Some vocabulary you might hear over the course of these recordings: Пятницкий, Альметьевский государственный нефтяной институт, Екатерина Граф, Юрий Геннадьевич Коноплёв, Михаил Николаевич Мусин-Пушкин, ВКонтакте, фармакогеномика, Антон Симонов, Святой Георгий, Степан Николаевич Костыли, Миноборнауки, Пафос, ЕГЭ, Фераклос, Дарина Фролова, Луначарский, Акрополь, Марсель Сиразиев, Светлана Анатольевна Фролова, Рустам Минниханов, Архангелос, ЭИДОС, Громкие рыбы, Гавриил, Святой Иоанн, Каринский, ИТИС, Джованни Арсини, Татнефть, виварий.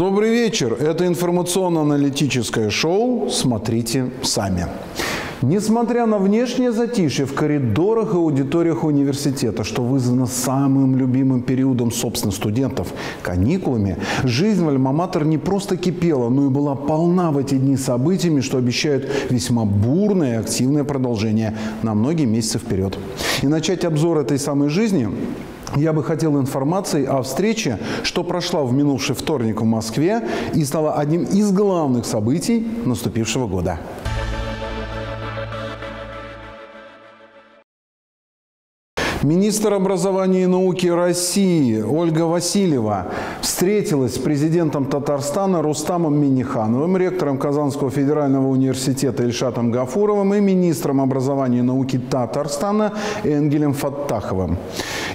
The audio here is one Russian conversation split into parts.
Добрый вечер. Это информационно-аналитическое шоу «Смотрите сами». Несмотря на внешнее затишье в коридорах и аудиториях университета, что вызвано самым любимым периодом собственных студентов – каникулами, жизнь в Альма-Матер не просто кипела, но и была полна в эти дни событиями, что обещают весьма бурное и активное продолжение на многие месяцы вперед. И начать обзор этой самой жизни – я бы хотел информации о встрече, что прошла в минувший вторник в Москве и стала одним из главных событий наступившего года. Министр образования и науки России Ольга Васильева встретилась с президентом Татарстана Рустамом Миннихановым, ректором Казанского федерального университета Ильшатом Гафуровым и министром образования и науки Татарстана Энгелем Фаттаховым.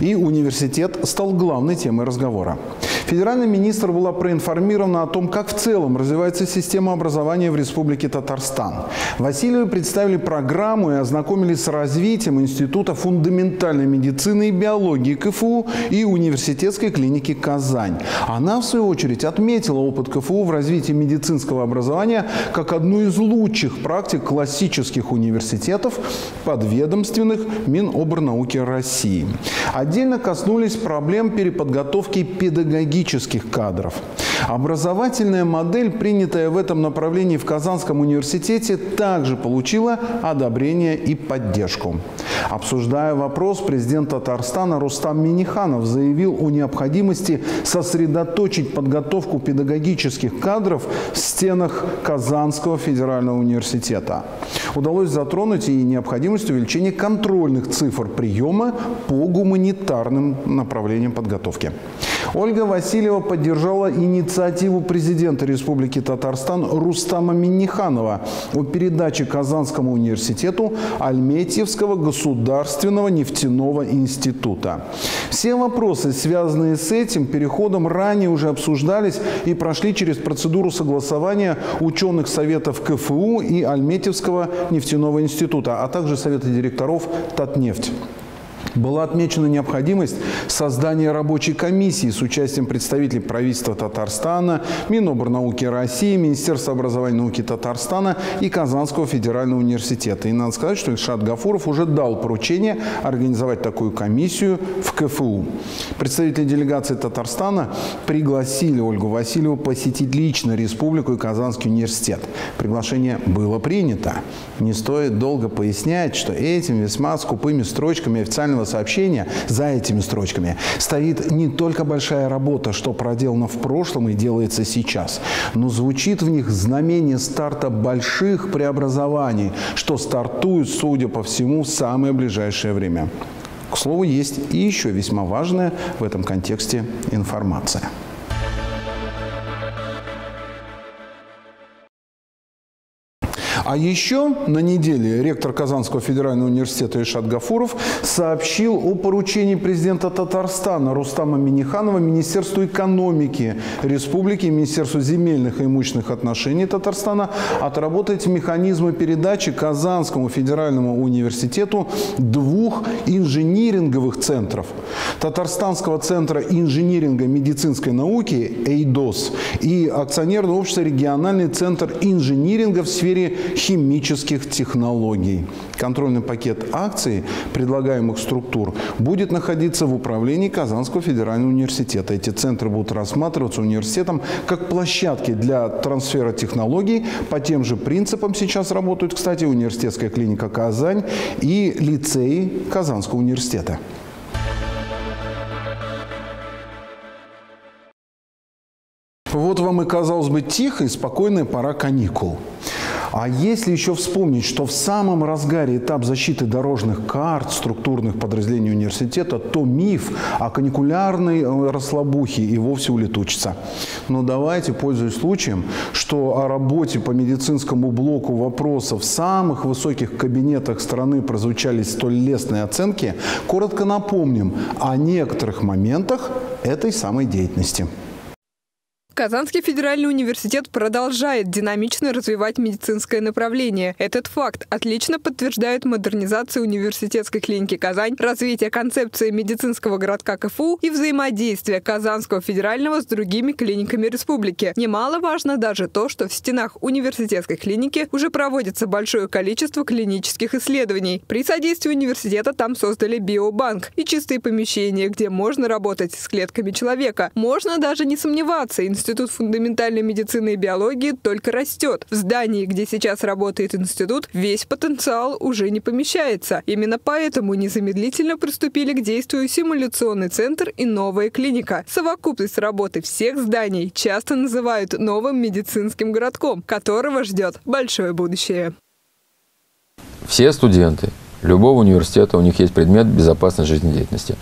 И университет стал главной темой разговора. Федеральный министр была проинформирована о том, как в целом развивается система образования в Республике Татарстан. Васильевой представили программу и ознакомились с развитием Института фундаментальной медицины и биологии КФУ и университетской клиники «Казань». Она, в свою очередь, отметила опыт КФУ в развитии медицинского образования как одну из лучших практик классических университетов подведомственных Миноборнауки России. Отдельно коснулись проблем переподготовки педагогических кадров. Образовательная модель, принятая в этом направлении в Казанском университете, также получила одобрение и поддержку. Обсуждая вопрос, президент Татарстана Рустам Минниханов заявил о необходимости сосредоточить подготовку педагогических кадров в стенах Казанского федерального университета. Удалось затронуть и необходимость увеличения контрольных цифр приема по гуманитарным направлениям подготовки. Ольга Васильева поддержала инициативу президента Республики Татарстан Рустама Минниханова о передаче Казанскому университету Альметьевского государственного нефтяного института. Все вопросы, связанные с этим переходом, ранее уже обсуждались и прошли через процедуру согласования ученых советов КФУ и Альметьевского нефтяного института, а также совета директоров «Татнефть». Была отмечена необходимость создания рабочей комиссии с участием представителей правительства Татарстана, Миноборнауки России, Министерства образования и науки Татарстана и Казанского федерального университета. И надо сказать, что Ильшат Гафуров уже дал поручение организовать такую комиссию в КФУ. Представители делегации Татарстана пригласили Ольгу Васильеву посетить лично республику и Казанский университет. Приглашение было принято. Не стоит долго пояснять, что этим весьма скупыми строчками официального сообщения, за этими строчками стоит не только большая работа, что проделана в прошлом и делается сейчас, но звучит в них знамение старта больших преобразований, что стартует, судя по всему, в самое ближайшее время. К слову, есть и еще весьма важная в этом контексте информация. А еще на неделе ректор Казанского федерального университета Ильшат Гафуров сообщил о поручении президента Татарстана Рустама Минниханова Министерству экономики Республики и Министерству земельных и имущественных отношений Татарстана отработать механизмы передачи Казанскому федеральному университету двух инжиниринговых центров – Татарстанского центра инжиниринга медицинской науки «ЭИДОС» и акционерного общества «Региональный центр инжиниринга в сфере химических технологий». Контрольный пакет акций предлагаемых структур будет находиться в управлении Казанского федерального университета. Эти центры будут рассматриваться университетом как площадки для трансфера технологий. По тем же принципам сейчас работают, кстати, университетская клиника «Казань» и лицеи Казанского университета. Вот вам и, казалось бы, тихая и спокойная пора каникул. А если еще вспомнить, что в самом разгаре этап защиты дорожных карт структурных подразделений университета, то миф о каникулярной расслабухе и вовсе улетучится. Но давайте, пользуясь случаем, что о работе по медицинскому блоку вопросов в самых высоких кабинетах страны прозвучали столь лестные оценки, коротко напомним о некоторых моментах этой самой деятельности. Казанский федеральный университет продолжает динамично развивать медицинское направление. Этот факт отлично подтверждает модернизация университетской клиники «Казань», развитие концепции медицинского городка КФУ и взаимодействие Казанского федерального с другими клиниками республики. Немаловажно даже то, что в стенах университетской клиники уже проводится большое количество клинических исследований. При содействии университета там создали биобанк и чистые помещения, где можно работать с клетками человека. Можно даже не сомневаться, Институт фундаментальной медицины и биологии только растет. В здании, где сейчас работает институт, весь потенциал уже не помещается. Именно поэтому незамедлительно приступили к действию симуляционный центр и новая клиника. Совокупность работы всех зданий часто называют новым медицинским городком, которого ждет большое будущее. Все студенты любого университета, у них есть предмет безопасной жизнедеятельности,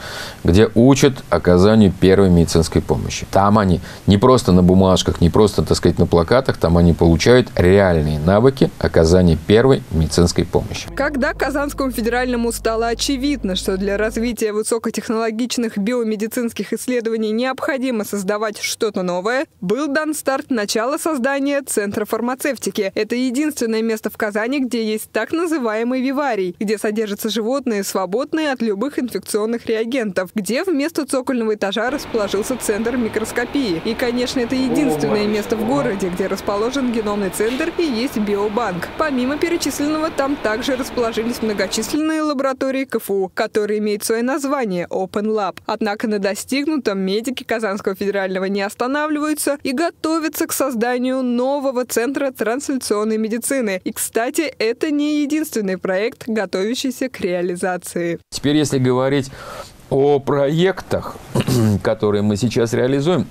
где учат оказанию первой медицинской помощи. Там они не просто на бумажках, не просто, так сказать, на плакатах, там они получают реальные навыки оказания первой медицинской помощи. Когда Казанскому федеральному стало очевидно, что для развития высокотехнологичных биомедицинских исследований необходимо создавать что-то новое, был дан старт начала создания Центра фармацевтики. Это единственное место в Казани, где есть так называемый виварий, где содержатся животные, свободные от любых инфекционных реагентов, где вместо цокольного этажа расположился центр микроскопии. И, конечно, это единственное место в городе, где расположен геномный центр и есть биобанк. Помимо перечисленного, там также расположились многочисленные лаборатории КФУ, которые имеют свое название – Open Lab. Однако на достигнутом медики Казанского федерального не останавливаются и готовятся к созданию нового центра трансляционной медицины. И, кстати, это не единственный проект, готовящийся к реализации. Теперь, если говорить о проектах, которые мы сейчас реализуем,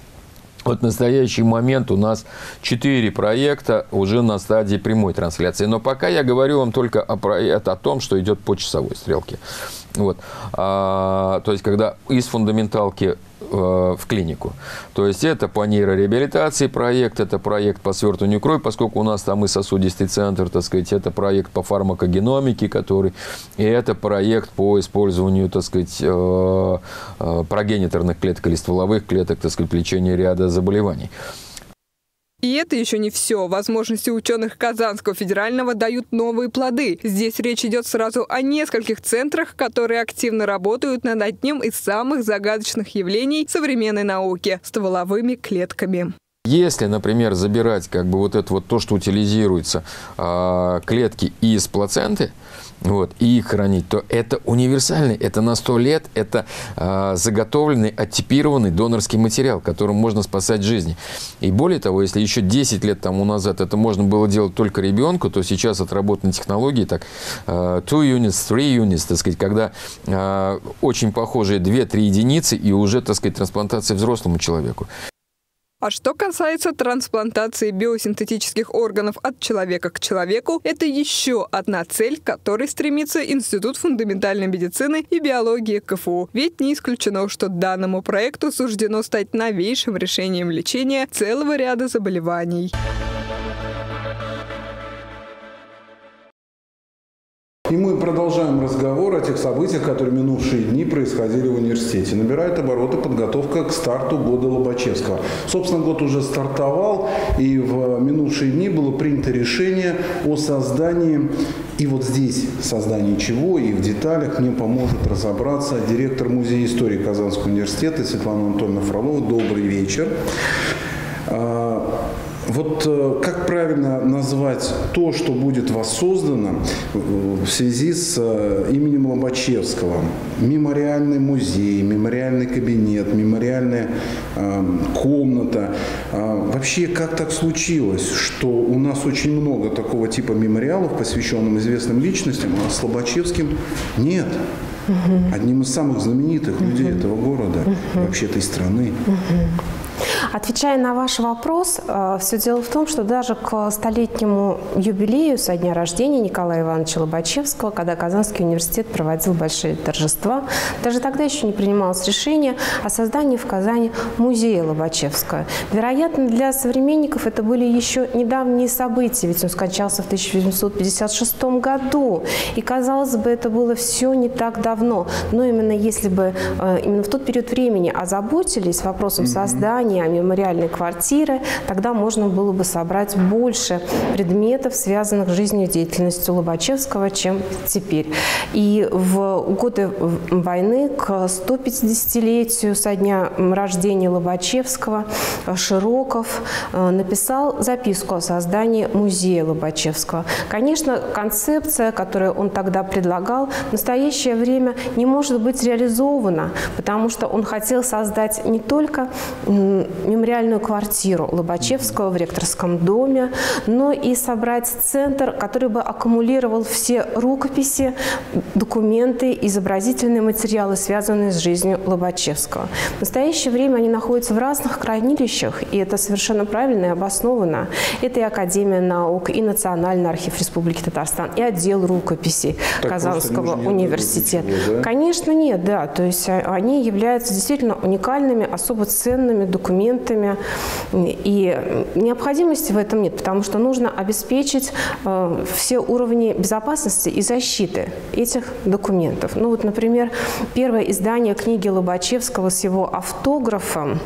вот в настоящий момент у нас 4 проекта уже на стадии прямой трансляции. Но пока я говорю вам только о том, что идет по часовой стрелке. Вот. То есть, когда из фундаменталки в клинику. То есть это по нейрореабилитации проект, это проект по свертыванию крови, поскольку у нас там и сосудистый центр, так сказать, это проект по фармакогеномике, который, и это проект по использованию, так сказать, прогениторных клеток или стволовых клеток, так сказать, лечения ряда заболеваний. И это еще не все. Возможности ученых Казанского федерального дают новые плоды. Здесь речь идет сразу о нескольких центрах, которые активно работают над одним из самых загадочных явлений современной науки – стволовыми клетками. Если, например, забирать как бы вот это вот то, что утилизируется, клетки из плаценты, вот, и их хранить, то это универсальный, это на 100 лет, это заготовленный, оттипированный донорский материал, которым можно спасать жизни. И более того, если еще 10 лет тому назад это можно было делать только ребенку, то сейчас отработаны технологии, так, 2 units, 3 units, так сказать, когда очень похожие 2-3 единицы и уже, так сказать, трансплантация взрослому человеку. А что касается трансплантации биосинтетических органов от человека к человеку, это еще одна цель, к которой стремится Институт фундаментальной медицины и биологии КФУ. Ведь не исключено, что данному проекту суждено стать новейшим решением лечения целого ряда заболеваний. И мы продолжаем разговор о тех событиях, которые минувшие дни происходили в университете. Набирает обороты подготовка к старту года Лобачевского. Собственно, год уже стартовал, и в минувшие дни было принято решение о создании, и вот здесь создание чего, и в деталях мне поможет разобраться директор Музея истории Казанского университета Светлана Анатольевна Фролова. Добрый вечер. Вот как правильно назвать то, что будет воссоздано в связи с именем Лобачевского? Мемориальный музей, мемориальный кабинет, мемориальная комната. Вообще, как так случилось, что у нас очень много такого типа мемориалов, посвященных известным личностям, а с Лобачевским нет? Одним из самых знаменитых людей этого города, вообще этой страны. Отвечая на ваш вопрос, все дело в том, что даже к столетнему юбилею со дня рождения Николая Ивановича Лобачевского, когда Казанский университет проводил большие торжества, даже тогда еще не принималось решение о создании в Казани музея Лобачевского. Вероятно, для современников это были еще недавние события, ведь он скончался в 1856 году. И, казалось бы, это было все не так давно. Но именно если бы именно в тот период времени озаботились вопросом создания мемориальной квартиры, тогда можно было бы собрать больше предметов, связанных с жизнью и деятельностью Лобачевского, чем теперь. И в годы войны к 150-летию со дня рождения Лобачевского Широков написал записку о создании музея Лобачевского. Конечно, концепция, которую он тогда предлагал, в настоящее время не может быть реализована, потому что он хотел создать не только мемориальную квартиру Лобачевского в ректорском доме, но и собрать центр, который бы аккумулировал все рукописи, документы, изобразительные материалы, связанные с жизнью Лобачевского. В настоящее время они находятся в разных хранилищах, и это совершенно правильно и обоснованно. Это и Академия наук, и Национальный архив Республики Татарстан, и отдел рукописей Казанского университета. Конечно, нет, да. То есть они являются действительно уникальными, особо ценными документами, и необходимости в этом нет, потому что нужно обеспечить все уровни безопасности и защиты этих документов. Ну вот, например, первое издание книги Лобачевского с его автографом,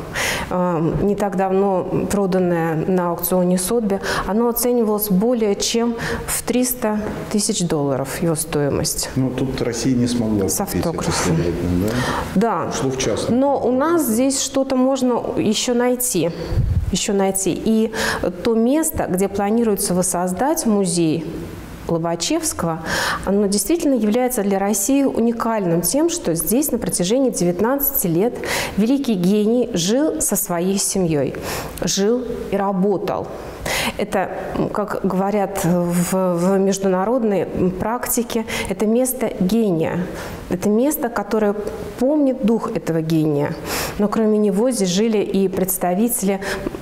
не так давно проданное на аукционе Сотби, оно оценивалось более чем в $300 000 его стоимость. Ну тут Россия не смогла с автографом. Да. Ушло в частном. Но у нас здесь что-то можно еще найти. И то место, где планируется воссоздать музей Лобачевского, оно действительно является для России уникальным тем, что здесь на протяжении 19 лет великий гений жил со своей семьей, жил и работал. Это, как говорят в международной практике, это место гения. Это место, которое помнит дух этого гения. Но кроме него здесь жили и представители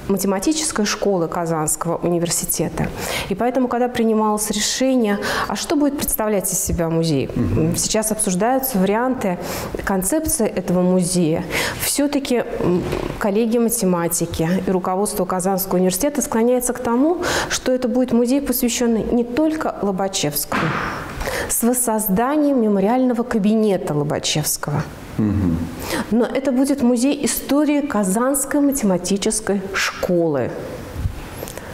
математической школы Казанского университета. И поэтому, когда принималось решение, а что будет представлять из себя музей, сейчас обсуждаются варианты концепции этого музея. Все-таки коллеги-математики и руководство Казанского университета склоняется к тому, что это будет музей, посвященный не только Лобачевскому, с воссозданием мемориального кабинета Лобачевского. Но это будет музей истории Казанской математической школы,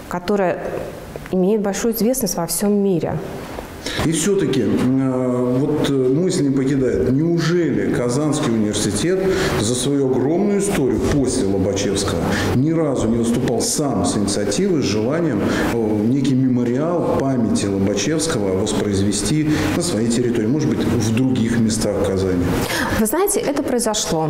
которая имеет большую известность во всем мире. И все-таки, вот мысль не покидает, неужели Казанский университет за свою огромную историю после Лобачевского ни разу не выступал сам с инициативой, с желанием некий мемориал памяти Лобачевского воспроизвести на своей территории, может быть, в других местах Казани? Вы знаете, это произошло.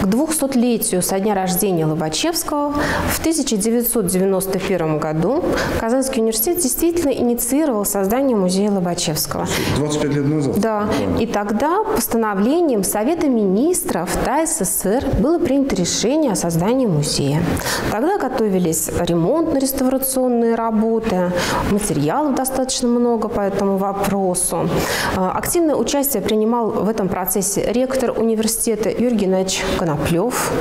К 200-летию со дня рождения Лобачевского в 1991 году Казанский университет действительно инициировал создание музея Лобачевского. 25 лет назад? Да. И тогда постановлением Совета министров ТАССР было принято решение о создании музея. Тогда готовились ремонтно-реставрационные работы, материалов достаточно много по этому вопросу. Активное участие принимал в этом процессе ректор университета Юрий Геннадьевич Коноплёв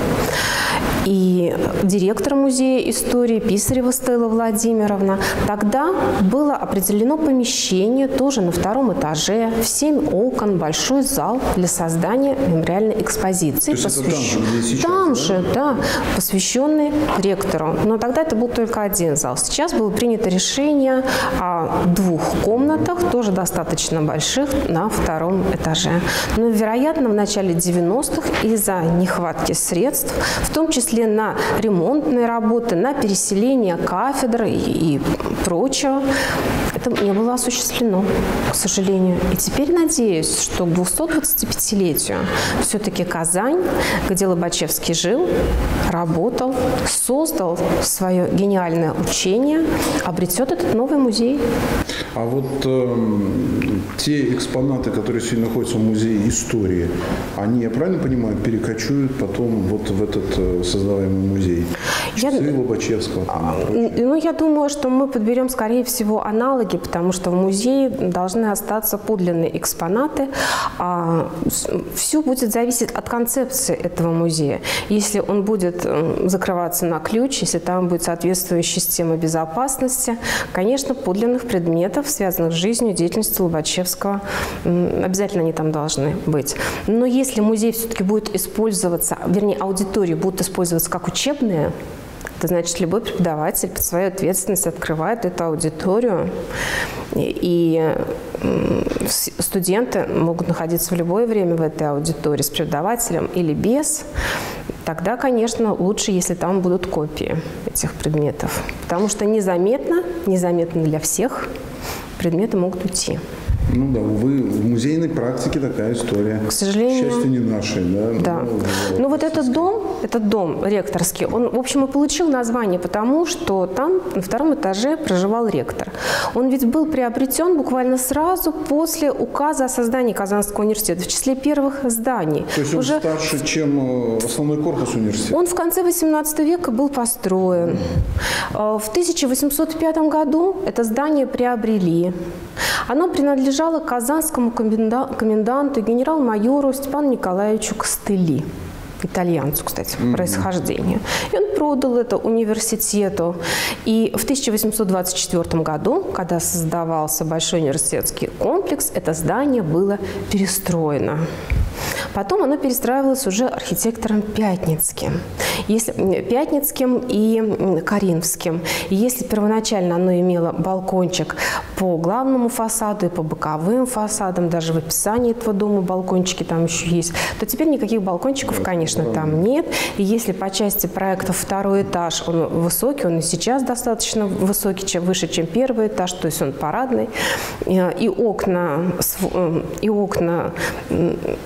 и директор музея истории Писарева Стелла Владимировна. Тогда было определено помещение, тоже на втором этаже, в 7 окон, большой зал для создания мемориальной экспозиции. Там же, посвященный ректору. Но тогда это был только один зал. Сейчас было принято решение о 2 комнатах, тоже достаточно больших, на втором этаже. Но, вероятно, в начале 90-х из-за нехватки средств, в том числе на ремонтные работы, на переселение кафедр и прочего, это не было осуществлено, к сожалению. И теперь надеюсь, что к 225-летию все-таки Казань, где Лобачевский жил, работал, создал свое гениальное учение, обретет этот новый музей. А вот те экспонаты, которые сегодня находятся в музее истории, они, я правильно понимаю, перекочуют потом вот в этот создаваемый музей? Часы Лобачевского? Ну, я думаю, что мы подберем, скорее всего, аналоги, потому что в музее должны остаться подлинные экспонаты. Все будет зависеть от концепции этого музея. Если он будет закрываться на ключ, если там будет соответствующая система безопасности, конечно, подлинных предметов, связанных с жизнью и деятельностью Лобачевского, обязательно они там должны быть. Но если музей все-таки будет использоваться, вернее, аудитории будут использоваться как учебные Это значит, любой преподаватель под свою ответственность открывает эту аудиторию, и студенты могут находиться в любое время в этой аудитории с преподавателем или без. Тогда, конечно, лучше, если там будут копии этих предметов, потому что незаметно для всех предметы могут уйти. Ну да, увы, в музейной практике такая история. К сожалению. К счастью, не нашей. Да. Но вот этот дом ректорский, он, в общем, и получил название, потому что там на втором этаже проживал ректор. Он ведь был приобретен буквально сразу после указа о создании Казанского университета, в числе первых зданий. То есть он уже старше, чем основной корпус университета? Он в конце 18 века был построен. В 1805 году это здание приобрели. Оно принадлежало казанскому коменданту, генерал-майору Степану Николаевичу Костыли, итальянцу, кстати, по происхождению. И он продал это университету. И в 1824 году, когда создавался большой университетский комплекс, это здание было перестроено. Потом оно перестраивалось уже архитектором Пятницким и Каринским. Если первоначально оно имело балкончик по главному фасаду и по боковым фасадам, даже в описании этого дома балкончики там еще есть, то теперь никаких балкончиков, конечно, там нет. И если по части проектов второй этаж, он высокий, он и сейчас достаточно высокий, чем выше, чем первый этаж, то есть он парадный, и окна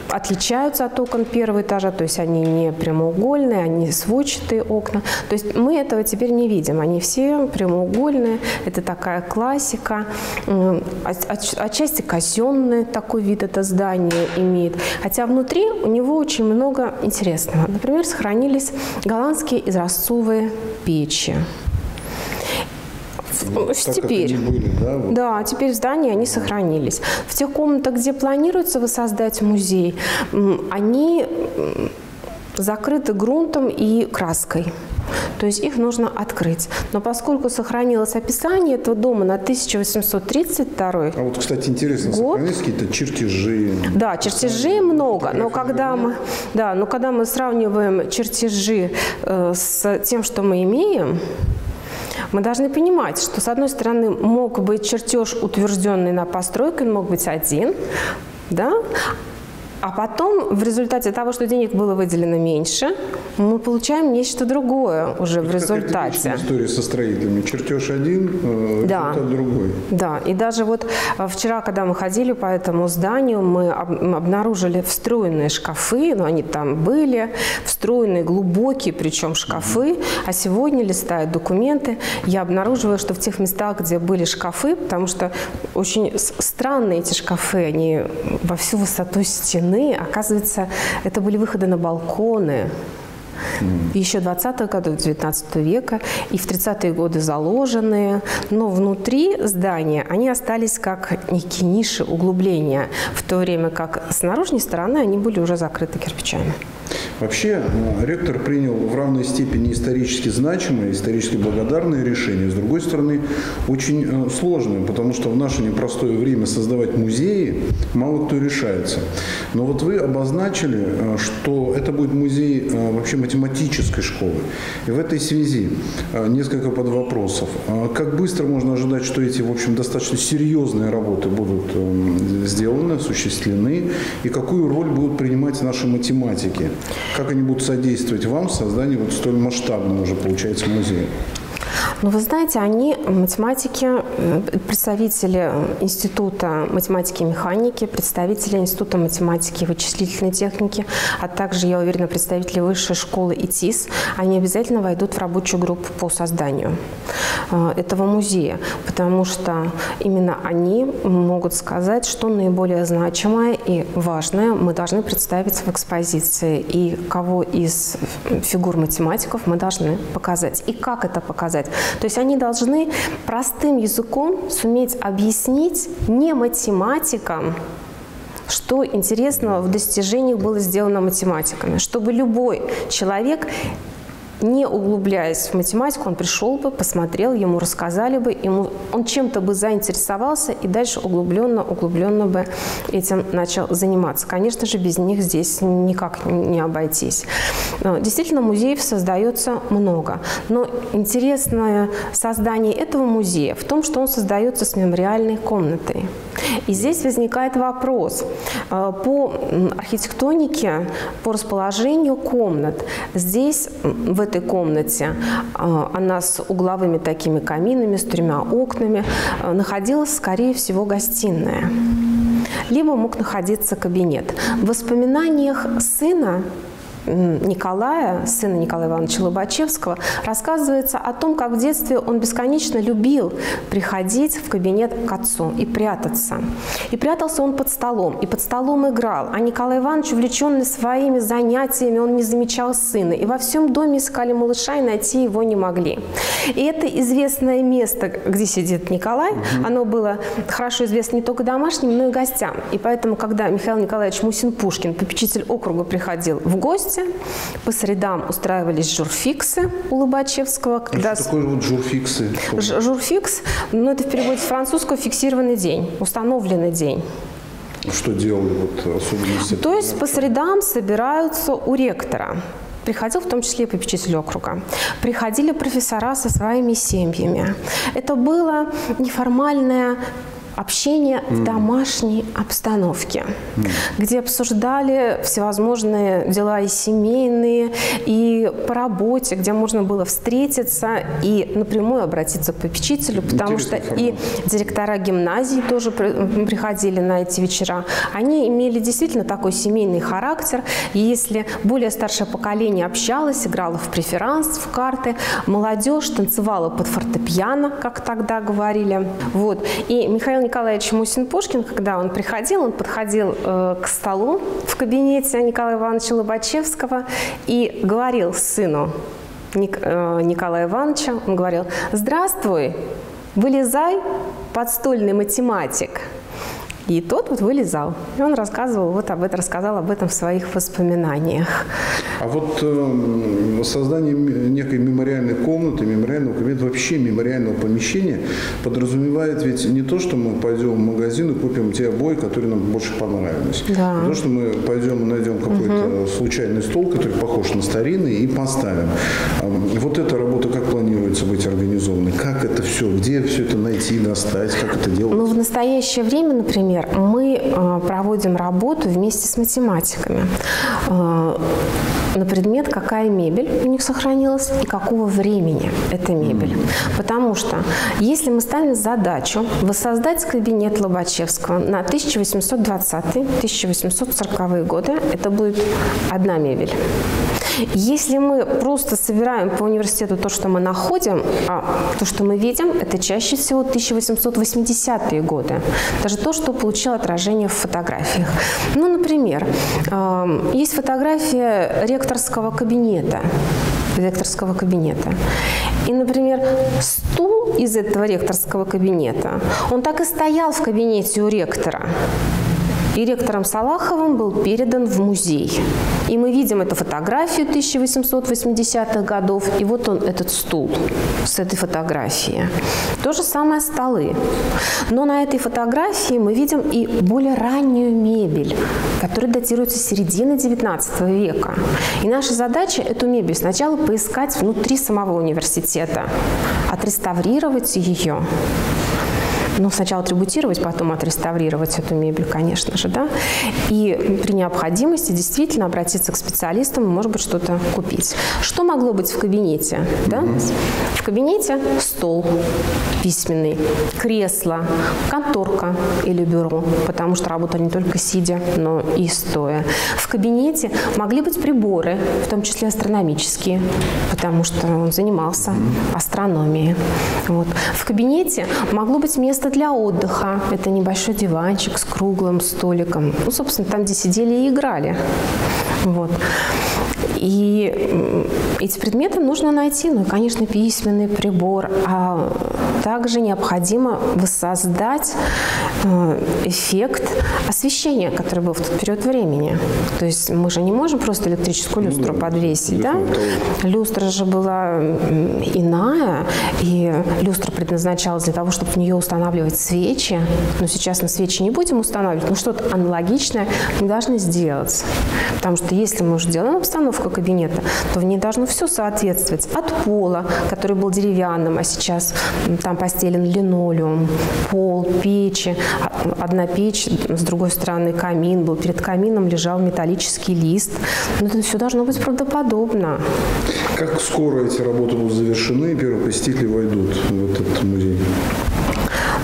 отличаются от окон первого этажа, то есть они не прямоугольные, они сводчатые окна. То есть мы этого теперь не видим, они все прямоугольные, это такая классика. Отчасти казенный такой вид это здание имеет, хотя внутри у него очень много интересного. Например, сохранились голландские изразцовые печи. Теперь, были, да? Вот. Да, теперь в здании они сохранились. В тех комнатах, где планируется воссоздать музей, они закрыты грунтом и краской. То есть их нужно открыть. Но поскольку сохранилось описание этого дома на 1832 год. А вот, кстати, интересно, сохранились какие-то чертежи? Да, чертежей много. Но когда мы сравниваем чертежи с тем, что мы имеем, мы должны понимать, что, с одной стороны, мог быть чертеж, утвержденный на постройку, он мог быть один, да? А потом, в результате того, что денег было выделено меньше, мы получаем нечто другое уже в результате. История со строителями. Чертеж один, результат другой. Да, и даже вот вчера, когда мы ходили по этому зданию, мы обнаружили встроенные шкафы, но они там были, встроенные, глубокие, причем шкафы. А сегодня, листая документы, я обнаруживаю, что в тех местах, где были шкафы, потому что очень странные эти шкафы, они во всю высоту стены. Оказывается, это были выходы на балконы еще 20-х годов 19 века и в 30-е годы заложенные, но внутри здания они остались как некие ниши, углубления, в то время как с наружной стороны они были уже закрыты кирпичами. Вообще, ректор принял в равной степени исторически значимое, исторически благодарное решение. С другой стороны, очень сложное, потому что в наше непростое время создавать музеи мало кто решается. Но вот вы обозначили, что это будет музей вообще математической школы. И в этой связи несколько подвопросов. Как быстро можно ожидать, что эти, в общем, достаточно серьезные работы будут сделаны, осуществлены? И какую роль будут принимать наши математики? Как они будут содействовать вам в создании вот столь масштабного уже, получается, музея? Ну, вы знаете, они, математики, представители Института математики и механики, представители Института математики и вычислительной техники, а также, я уверена, представители Высшей школы ИТИС, они обязательно войдут в рабочую группу по созданию этого музея, потому что именно они могут сказать, что наиболее значимое и важное мы должны представить в экспозиции, и кого из фигур математиков мы должны показать, и как это показать. То есть они должны простым языком суметь объяснить не математикам, что интересного в достижениях было сделано математиками, чтобы любой человек не углубляясь в математику, он пришел бы, посмотрел, ему рассказали бы, он чем-то бы заинтересовался и дальше углубленно бы этим начал заниматься. Конечно же, без них здесь никак не обойтись. Действительно, музеев создается много, но интересное создание этого музея в том, что он создается с мемориальной комнатой. И здесь возникает вопрос. По архитектонике, по расположению комнат, здесь, в этой комнате, она с угловыми такими каминами, с тремя окнами, находилась, скорее всего, гостиная. Либо мог находиться кабинет. В воспоминаниях сына Николая Ивановича Лобачевского, рассказывается о том, как в детстве он бесконечно любил приходить в кабинет к отцу и прятаться. И прятался он под столом, и под столом играл. А Николай Иванович, увлеченный своими занятиями, он не замечал сына. И во всем доме искали малыша, и найти его не могли. И это известное место, где сидит Николай, оно было хорошо известно не только домашним, но и гостям. И поэтому, когда Михаил Николаевич Мусин-Пушкин, попечитель округа, приходил в гости, по средам устраивались журфиксы у Лобачевского. Когда... Что такое вот журфиксы? Журфикс, ну, это в переводе с французского фиксированный день, установленный день. Что делали вот особенности? То есть по средам собираются у ректора. Приходил в том числе и попечитель округа. Приходили профессора со своими семьями. Это было неформальное общение в домашней обстановке, где обсуждали всевозможные дела и семейные, и по работе, где можно было встретиться и напрямую обратиться к попечителю, потому что и директора гимназии тоже приходили на эти вечера. Они имели действительно такой семейный характер. И если более старшее поколение общалось, играло в преферанс, в карты, молодежь танцевала под фортепиано, как тогда говорили. Вот. И Михаил Николаевич Мусин-Пушкин, когда он приходил, он подходил к столу в кабинете Николая Ивановича Лобачевского и говорил сыну Николая Ивановича, он говорил: «Здравствуй, вылезай, подстольный математик». И тот вот вылезал. И он рассказывал вот об этом, рассказал об этом в своих воспоминаниях. А вот создание некой мемориальной комнаты, мемориального кабинета, вообще мемориального помещения подразумевает ведь не то, что мы пойдем в магазин и купим те обои, которые нам больше понравились. Да. Не то, что мы пойдем и найдем какой-то случайный стол, который похож на старинный, и поставим. Вот эта работа как планируется быть организована? Как это все? Где все это найти, достать? Как это делать? Ну, в настоящее время, например, мы проводим работу вместе с математиками на предмет, какая мебель у них сохранилась и какого времени эта мебель. Потому что если мы ставим задачу воссоздать кабинет Лобачевского на 1820-1840 годы, это будет одна мебель. Если мы просто собираем по университету то, что мы находим, а то, что мы видим, это чаще всего 1880-е годы. Даже то, что получило отражение в фотографиях. Ну, например, есть фотография ректорского кабинета. И, например, стул из этого ректорского кабинета, он так и стоял в кабинете у ректора. И ректором Салаховым был передан в музей. И мы видим эту фотографию 1880-х годов. И вот он, этот стул с этой фотографии. То же самое столы. Но на этой фотографии мы видим и более раннюю мебель, которая датируется середины 19 века. И наша задача эту мебель сначала поискать внутри самого университета, отреставрировать ее. Ну, сначала атрибутировать, потом отреставрировать эту мебель, конечно же, да. И при необходимости действительно обратиться к специалистам и, может быть, что-то купить. Что могло быть в кабинете, да? В кабинете стол письменный, кресло, конторка или бюро, потому что работали не только сидя, но и стоя. В кабинете могли быть приборы, в том числе астрономические, потому что он занимался астрономией. Вот. В кабинете могло быть место для отдыха. Это небольшой диванчик с круглым столиком. Ну, собственно, там, где сидели и играли. Вот. И Эти предметы нужно найти, ну и, конечно, письменный прибор. А также необходимо воссоздать эффект освещения, который был в тот период времени. То есть мы же не можем просто электрическую люстру подвесить, да? Люстра же была иная, и люстра предназначалась для того, чтобы в нее устанавливать свечи. Но сейчас мы свечи не будем устанавливать, но что-то аналогичное мы должны сделать. Потому что если мы уже делаем обстановку кабинета, то в ней должно все соответствовать. От пола, который был деревянным, а сейчас там постелен линолеум, пол, печи. Одна печь, с другой стороны камин был. Перед камином лежал металлический лист. Но это все должно быть правдоподобно. Как скоро эти работы будут завершены и первопосетители войдут в этот музей?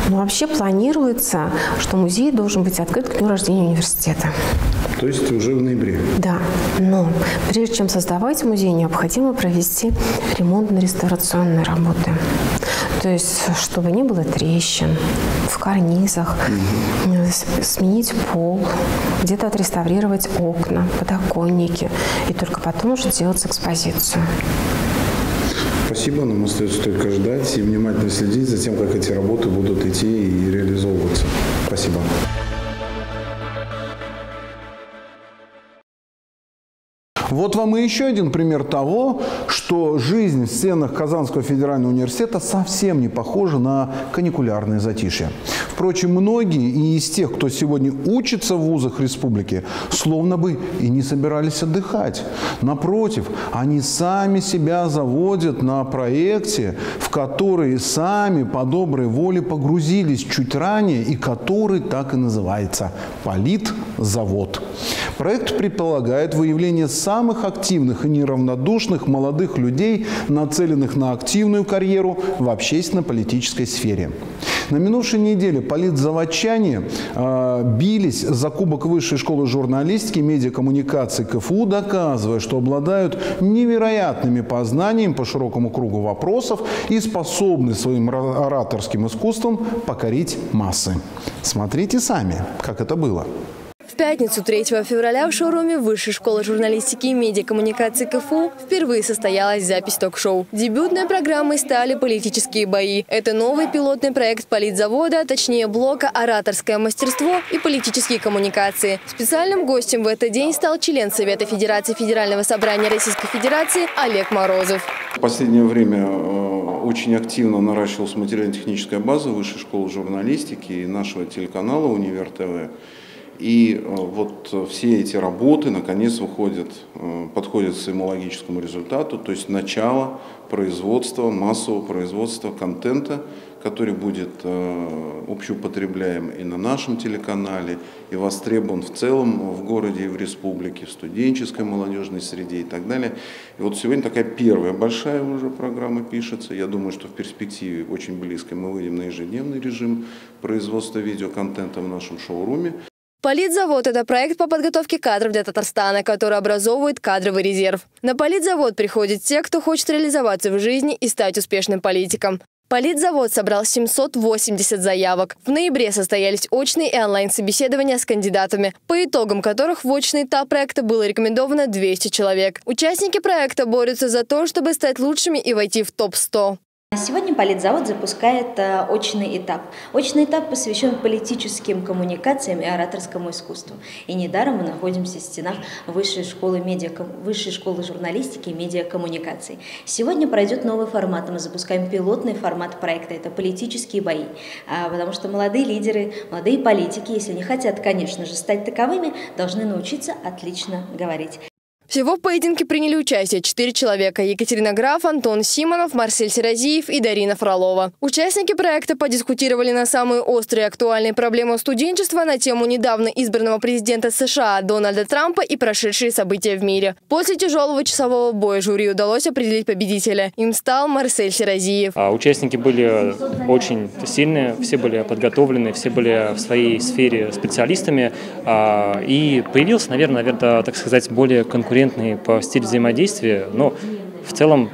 Ну, вообще планируется, что музей должен быть открыт к дню рождения университета. То есть уже в ноябре? Да. Но прежде чем создавать музей, необходимо провести ремонтно-реставрационные работы. То есть, чтобы не было трещин в карнизах, сменить пол, где-то отреставрировать окна, подоконники. И только потом уже делать экспозицию. Спасибо. Нам остается только ждать и внимательно следить за тем, как эти работы будут идти и реализовываться. Спасибо. Вот вам и еще один пример того, что жизнь в стенах Казанского федерального университета совсем не похожа на каникулярное затишье. Впрочем, многие и из тех, кто сегодня учится в вузах республики, словно бы и не собирались отдыхать. Напротив, они сами себя заводят на проекте, в который сами по доброй воле погрузились чуть ранее и который так и называется «Политзавод». Проект предполагает выявление самых активных и неравнодушных молодых людей, нацеленных на активную карьеру в общественно-политической сфере. На минувшей неделе политзаводчане бились за кубок Высшей школы журналистики и медиакоммуникации КФУ, доказывая, что обладают невероятными познаниями по широкому кругу вопросов и способны своим ораторским искусством покорить массы. Смотрите сами, как это было. В пятницу 3 февраля в шоуруме Высшей школы журналистики и медиакоммуникации КФУ впервые состоялась запись ток-шоу. Дебютной программой стали политические бои. Это новый пилотный проект политзавода, точнее блока «Ораторское мастерство и политические коммуникации». Специальным гостем в этот день стал член Совета Федерации Федерального собрания Российской Федерации Олег Морозов. В последнее время очень активно наращивалась материально-техническая база Высшей школы журналистики и нашего телеканала «Универ ТВ». И вот все эти работы наконец подходят к сеймологическому результату, то есть начало производства, массового производства контента, который будет общеупотребляем и на нашем телеканале, и востребован в целом в городе и в республике, в студенческой молодежной среде и так далее. И вот сегодня такая первая большая уже программа пишется. Я думаю, что в перспективе очень близко мы выйдем на ежедневный режим производства видеоконтента в нашем шоуруме. Политзавод – это проект по подготовке кадров для Татарстана, который образовывает кадровый резерв. На политзавод приходят те, кто хочет реализоваться в жизни и стать успешным политиком. Политзавод собрал 780 заявок. В ноябре состоялись очные и онлайн-собеседования с кандидатами, по итогам которых в очный этап проекта было рекомендовано 200 человек. Участники проекта борются за то, чтобы стать лучшими и войти в топ-100. Сегодня политзавод запускает очный этап. Очный этап посвящен политическим коммуникациям и ораторскому искусству. И недаром мы находимся в стенах Высшей школы журналистики и медиакоммуникаций. Сегодня пройдет новый формат. Мы запускаем пилотный формат проекта. Это политические бои. Потому что молодые лидеры, молодые политики, если не хотят, конечно же, стать таковыми, должны научиться отлично говорить. Всего в поединке приняли участие 4 человека – Екатерина Граф, Антон Симонов, Марсель Сиразиев и Дарина Фролова. Участники проекта подискутировали на самые острые и актуальные проблемы студенчества, на тему недавно избранного президента США Дональда Трампа и прошедшие события в мире. После тяжелого часового боя жюри удалось определить победителя. Им стал Марсель Сиразиев. Участники были очень сильные, все были подготовлены, все были в своей сфере специалистами. И появился, наверное, так сказать, более конкурентный по стилю взаимодействия, но в целом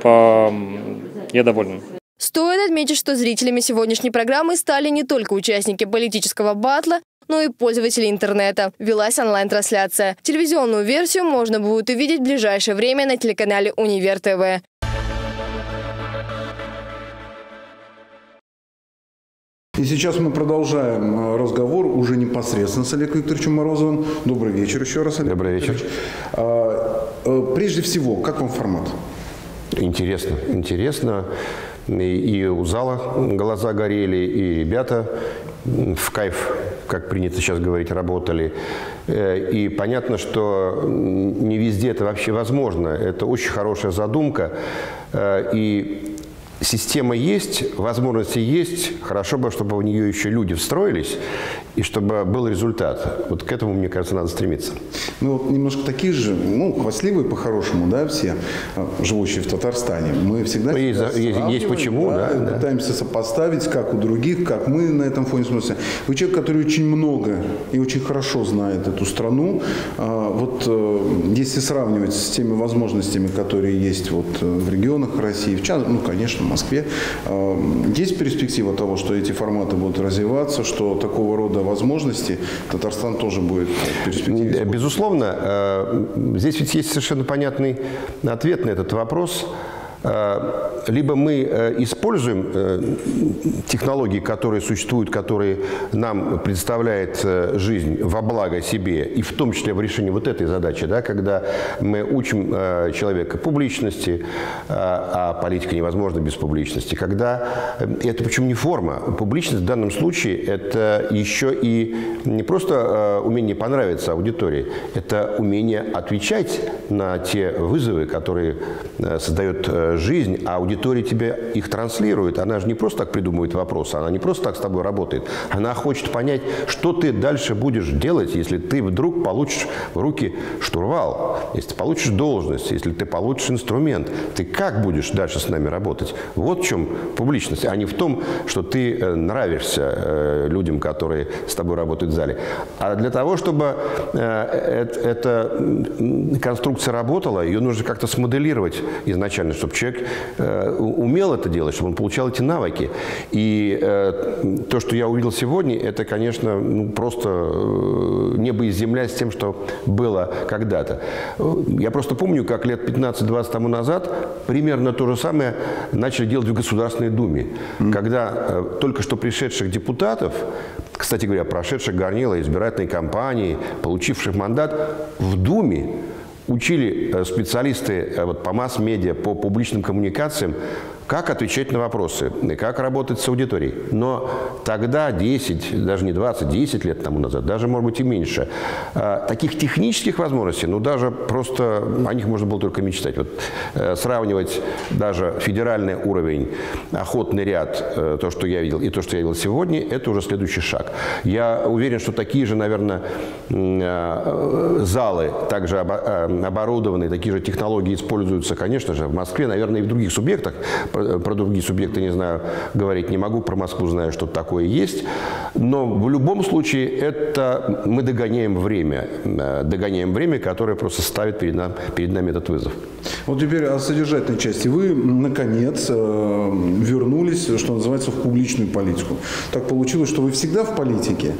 я доволен. Стоит отметить, что зрителями сегодняшней программы стали не только участники политического батла, но и пользователей интернета. Велась онлайн-трансляция. Телевизионную версию можно будет увидеть в ближайшее время на телеканале «Универ ТВ». И сейчас мы продолжаем разговор уже непосредственно с Олегом Викторовичем Морозовым. Добрый вечер еще раз, Олег. Добрый вечер. Прежде всего, как вам формат? Интересно. Интересно. И у зала глаза горели, и ребята в кайф, как принято сейчас говорить, работали. И понятно, что не везде это вообще возможно. Это очень хорошая задумка. И система есть, возможности есть. Хорошо бы, чтобы в нее еще люди встроились, и чтобы был результат. Вот к этому, мне кажется, надо стремиться. Ну, вот немножко такие же, ну, хвастливые по-хорошему, да, все, живущие в Татарстане. Мы всегда есть почему, да. Пытаемся сопоставить, как у других, как мы на этом фоне смотримся. Вы человек, который очень много и очень хорошо знает эту страну. Вот если сравнивать с теми возможностями, которые есть вот в регионах России, в частности, ну, конечно, в Москве, есть перспектива того, что эти форматы будут развиваться, что такого рода возможности Татарстан тоже будет перспективен? Безусловно. Здесь ведь есть совершенно понятный ответ на этот вопрос. Либо мы используем технологии, которые существуют, которые нам представляет жизнь во благо себе, и в том числе в решении вот этой задачи, да, когда мы учим человека публичности, а политика невозможна без публичности. Когда это, причем не форма, публичность в данном случае это еще и не просто умение понравиться аудитории, это умение отвечать на те вызовы, которые создает жизнь, а аудитория тебе их транслирует. Она же не просто так придумывает вопросы, она не просто так с тобой работает. Она хочет понять, что ты дальше будешь делать, если ты вдруг получишь в руки штурвал, если ты получишь должность, если ты получишь инструмент. Ты как будешь дальше с нами работать? Вот в чем публичность, а не в том, что ты нравишься людям, которые с тобой работают в зале. А для того, чтобы эта конструкция работала, ее нужно как-то смоделировать изначально, чтобы человек умел это делать, чтобы он получал эти навыки. И то, что я увидел сегодня, это, конечно, ну, просто небо и земля с тем, что было когда-то. Я просто помню, как лет 15-20 тому назад примерно то же самое начали делать в Государственной Думе, когда только что пришедших депутатов, кстати говоря, прошедших горнило избирательной кампании, получивших мандат в Думе, учили специалисты по масс-медиа, по публичным коммуникациям, как отвечать на вопросы, как работать с аудиторией. Но тогда, 10, даже не 20, 10 лет тому назад, даже, может быть, и меньше, таких технических возможностей, ну, даже просто о них можно было только мечтать. Вот, сравнивать даже федеральный уровень, охотный ряд, то, что я видел, и то, что я видел сегодня, это уже следующий шаг. Я уверен, что такие же, наверное, залы, также оборудованные, такие же технологии используются, конечно же, в Москве, наверное, и в других субъектах. Про другие субъекты не знаю, говорить не могу, про Москву знаю, что такое есть. Но в любом случае это мы догоняем время, которое просто ставит перед нами этот вызов. Вот теперь о содержательной части. Вы, наконец, вернулись, что называется, в публичную политику. Так получилось, что вы всегда в политике,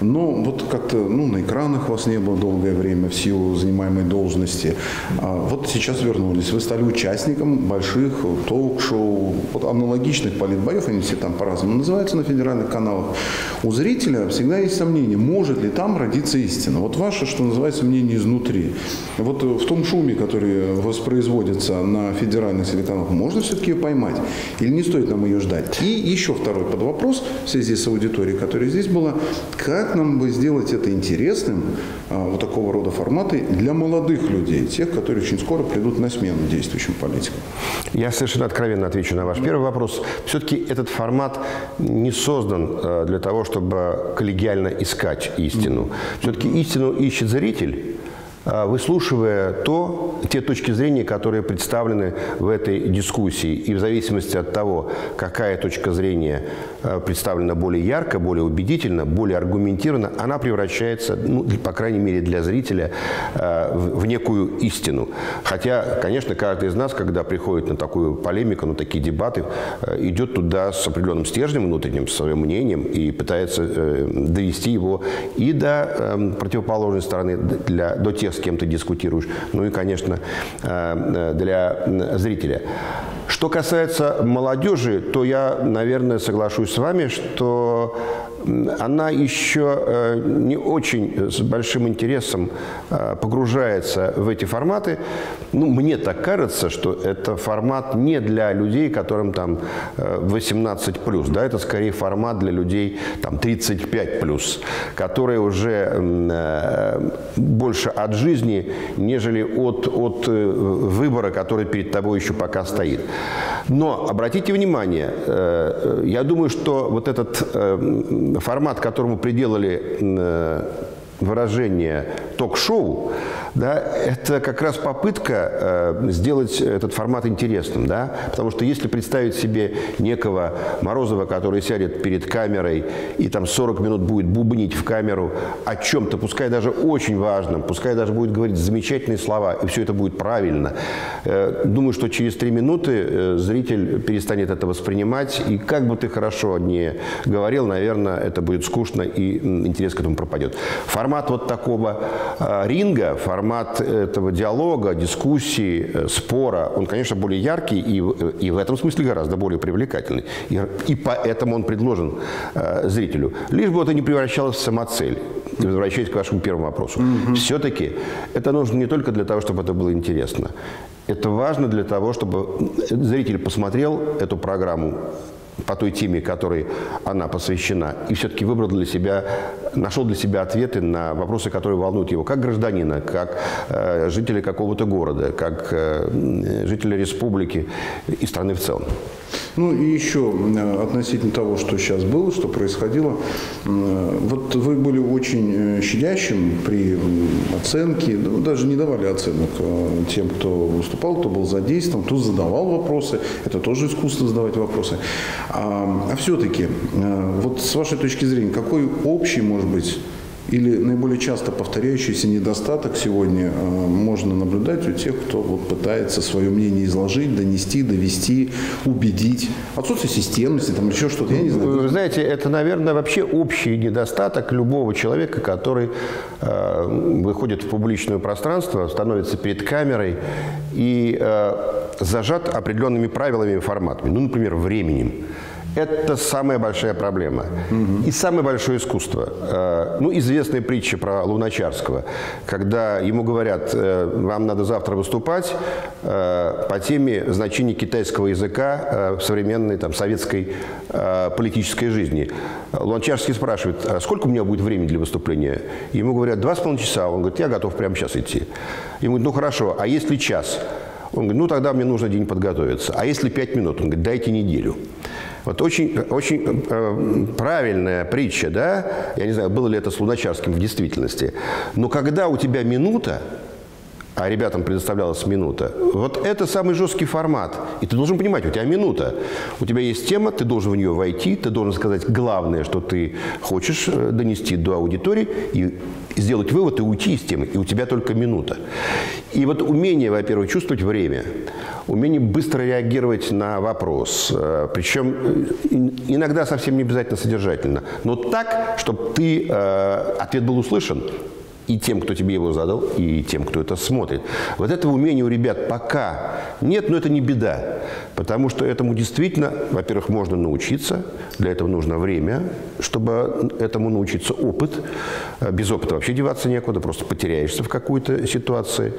но вот как-то на экранах вас не было долгое время в силу занимаемой должности. А вот сейчас вернулись. Вы стали участником больших толк-шоу, аналогичных политбоев, они все там по-разному называются на федеральных каналах. У зрителя всегда есть сомнение, может ли там родиться истина. Вот ваше, что называется, мнение изнутри. Вот в том шуме, который воспроизводится на федеральных телеканалах, можно все-таки ее поймать? Или не стоит нам ее ждать? И еще второй подвопрос в связи с аудиторией, которая здесь была. Как нам бы сделать это интересным, вот такого рода форматы, для молодых людей, тех, которые очень скоро придут на смену действующим политикам? Я совершенно откровенно отвечу на ваш первый вопрос. Все-таки этот формат не создан для того, чтобы коллегиально искать истину. Все-таки истину ищет зритель. выслушивая те точки зрения, которые представлены в этой дискуссии. И в зависимости от того, какая точка зрения представлена более ярко, более убедительно, более аргументированно, она превращается, ну, по крайней мере для зрителя, в некую истину. Хотя, конечно, каждый из нас, когда приходит на такую полемику, на такие дебаты, идет туда с определенным стержнем внутренним, с своим мнением и пытается довести его и до противоположной стороны, до тех, с кем ты дискутируешь, ну и, конечно, для зрителя. Что касается молодежи, то я, наверное, соглашусь с вами, что она еще не очень с большим интересом погружается в эти форматы. Ну, мне так кажется, что это формат не для людей, которым там 18+, да, это скорее формат для людей там 35+, которые уже больше от жизни, нежели от выбора, который перед тобой еще пока стоит. Но обратите внимание, я думаю, что вот этот формат, которому приделали выражение ток-шоу, да, это как раз попытка сделать этот формат интересным. Да? Потому что если представить себе некого Морозова, который сядет перед камерой и там 40 минут будет бубнить в камеру о чем-то, пускай даже очень важном, пускай даже будет говорить замечательные слова, и все это будет правильно, думаю, что через 3 минуты зритель перестанет это воспринимать. И как бы ты хорошо не говорил, наверное, это будет скучно, и интерес к этому пропадет. Формат вот такого ринга, формат этого диалога, дискуссии, спора, он, конечно, более яркий и в этом смысле гораздо более привлекательный. И поэтому он предложен зрителю. Лишь бы это не превращалось в самоцель. Возвращаясь к вашему первому вопросу. Все-таки это нужно не только для того, чтобы это было интересно. Это важно для того, чтобы зритель посмотрел эту программу по той теме, которой она посвящена, и все-таки выбрал для себя, нашел для себя ответы на вопросы, которые волнуют его, как гражданина, как жителя какого-то города, как жителя республики и страны в целом. Ну и еще относительно того, что сейчас было, что происходило, вот вы были очень щадящим при оценке, даже не давали оценок тем, кто выступал, кто был задействован, кто задавал вопросы, это тоже искусство задавать вопросы. А все-таки, вот с вашей точки зрения, какой общий, может быть, или наиболее часто повторяющийся недостаток сегодня можно наблюдать у тех, кто вот пытается свое мнение изложить, донести, довести, убедить? Отсутствие системности, там еще что-то, я не знаю. Вы знаете, это, наверное, вообще общий недостаток любого человека, который выходит в публичное пространство, становится перед камерой и зажат определенными правилами и форматами, ну, например, временем. Это самая большая проблема. И самое большое искусство. Ну, известная притча про Луначарского, когда ему говорят, вам надо завтра выступать по теме значения китайского языка в современной там, советской политической жизни. Луначарский спрашивает, а сколько у меня будет времени для выступления? Ему говорят, 2,5 часа. Он говорит, я готов прямо сейчас идти. Ему говорят, ну хорошо, а если час? Он говорит, ну тогда мне нужно день подготовиться. А если 5 минут? Он говорит, дайте неделю. Вот очень правильная притча, да? Я не знаю, было ли это с Луначарским в действительности. Но когда у тебя минута, а ребятам предоставлялась минута, вот это самый жесткий формат. И ты должен понимать, у тебя минута. У тебя есть тема, ты должен в нее войти, ты должен сказать главное, что ты хочешь донести до аудитории, и сделать вывод, и уйти из темы. И у тебя только минута. И вот умение, во-первых, чувствовать время, умение быстро реагировать на вопрос. Причем иногда совсем не обязательно содержательно. Но так, чтобы ты, ответ был услышан. И тем, кто тебе его задал, и тем, кто это смотрит. Вот этого умения у ребят пока нет, но это не беда. Потому что этому действительно, во-первых, можно научиться. Для этого нужно время, чтобы этому научиться, опыт. Без опыта вообще деваться некуда, просто потеряешься в какой-то ситуации.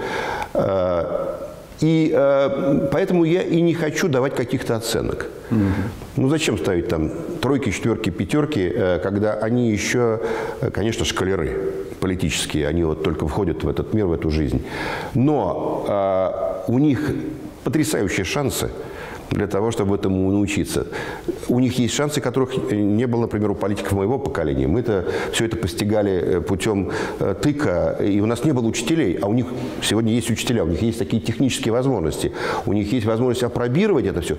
И поэтому я и не хочу давать каких-то оценок. Ну, зачем ставить там тройки, четверки, пятерки, когда они еще, конечно, школяры политические. Они вот только входят в этот мир, в эту жизнь. Но у них потрясающие шансы для того, чтобы этому научиться. У них есть шансы, которых не было, например, у политиков моего поколения. Мы-то все это постигали путем тыка, и у нас не было учителей, а у них сегодня есть учителя, у них есть такие технические возможности, у них есть возможность апробировать это все,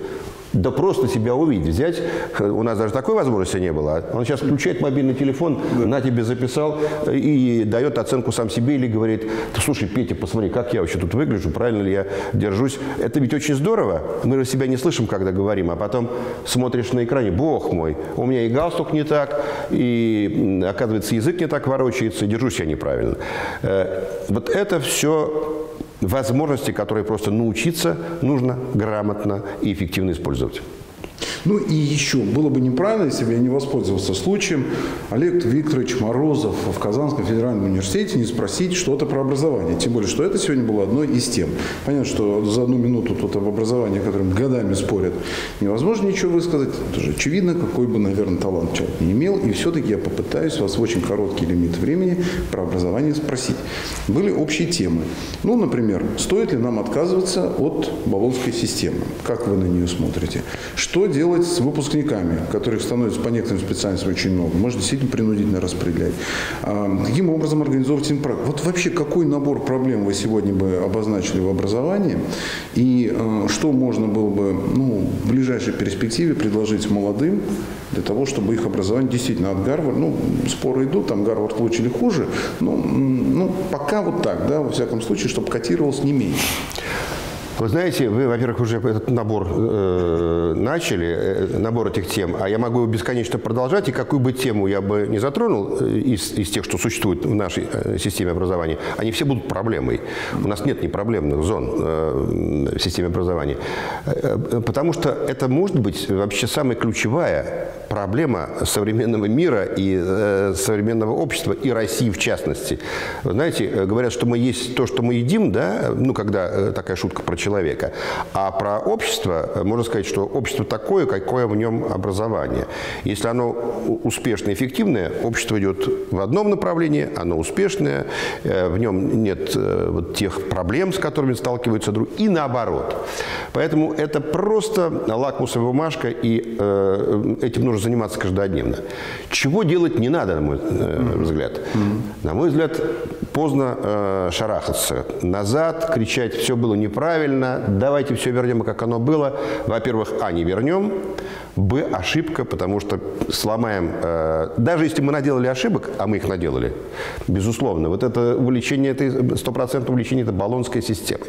да просто себя увидеть, взять. У нас даже такой возможности не было. Он сейчас включает мобильный телефон, на тебе записал и дает оценку сам себе или говорит: слушай, Петя, посмотри, как я вообще тут выгляжу, правильно ли я держусь. Это ведь очень здорово. Мы же себя не слышим, когда говорим, а потом смотришь на экране: бог мой, у меня и галстук не так, и, оказывается, язык не так ворочается, и держусь я неправильно. Вот это все возможности, которые просто научиться нужно грамотно и эффективно использовать. Ну и еще, было бы неправильно, если бы я не воспользовался случаем, Олег Викторович Морозов в Казанском федеральном университете, не спросить что-то про образование. Тем более, что это сегодня было одной из тем. Понятно, что за одну минуту тут об образовании, о котором годами спорят, невозможно ничего высказать. Это же очевидно, какой бы, наверное, талант человек не имел. И все-таки я попытаюсь вас в очень короткий лимит времени про образование спросить. Были общие темы. Ну, например, стоит ли нам отказываться от Болонской системы? Как вы на нее смотрите? Что делать с выпускниками, которых становится по некоторым специальностям очень много, можно действительно принудительно распределять. Каким образом организовывать им практику? Вот вообще какой набор проблем вы сегодня бы обозначили в образовании и что можно было бы, ну, в ближайшей перспективе предложить молодым для того, чтобы их образование действительно от Гарварда, ну, споры идут, там Гарвард лучше или хуже, но пока вот так, да, во всяком случае, чтобы котировалось не меньше. Вы знаете, вы, во-первых, уже этот набор начали, набор этих тем, а я могу бесконечно продолжать, и какую бы тему я бы не затронул из тех, что существует в нашей системе образования, они все будут проблемой. У нас нет непроблемных зон в системе образования, потому что это может быть вообще самая ключевая проблема современного мира и современного общества, и России в частности. Вы знаете, говорят, что мы есть то, что мы едим, да, ну, когда такая шутка про человека. А про общество, можно сказать, что общество такое, какое в нем образование. Если оно успешное, эффективное, общество идет в одном направлении, оно успешное, в нем нет вот тех проблем, с которыми сталкиваются другие, и наоборот. Поэтому это просто лакмусовая бумажка, и этим нужно заниматься каждодневно. Чего делать не надо, на мой взгляд? На мой взгляд, поздно шарахаться, назад кричать: все было неправильно, давайте все вернем, как оно было. Во-первых, не вернем, б, ошибка, потому что сломаем. Даже если мы наделали ошибок, а мы их наделали, безусловно, вот это увлечение, это стопроцентное увлечение, это Болонской системы.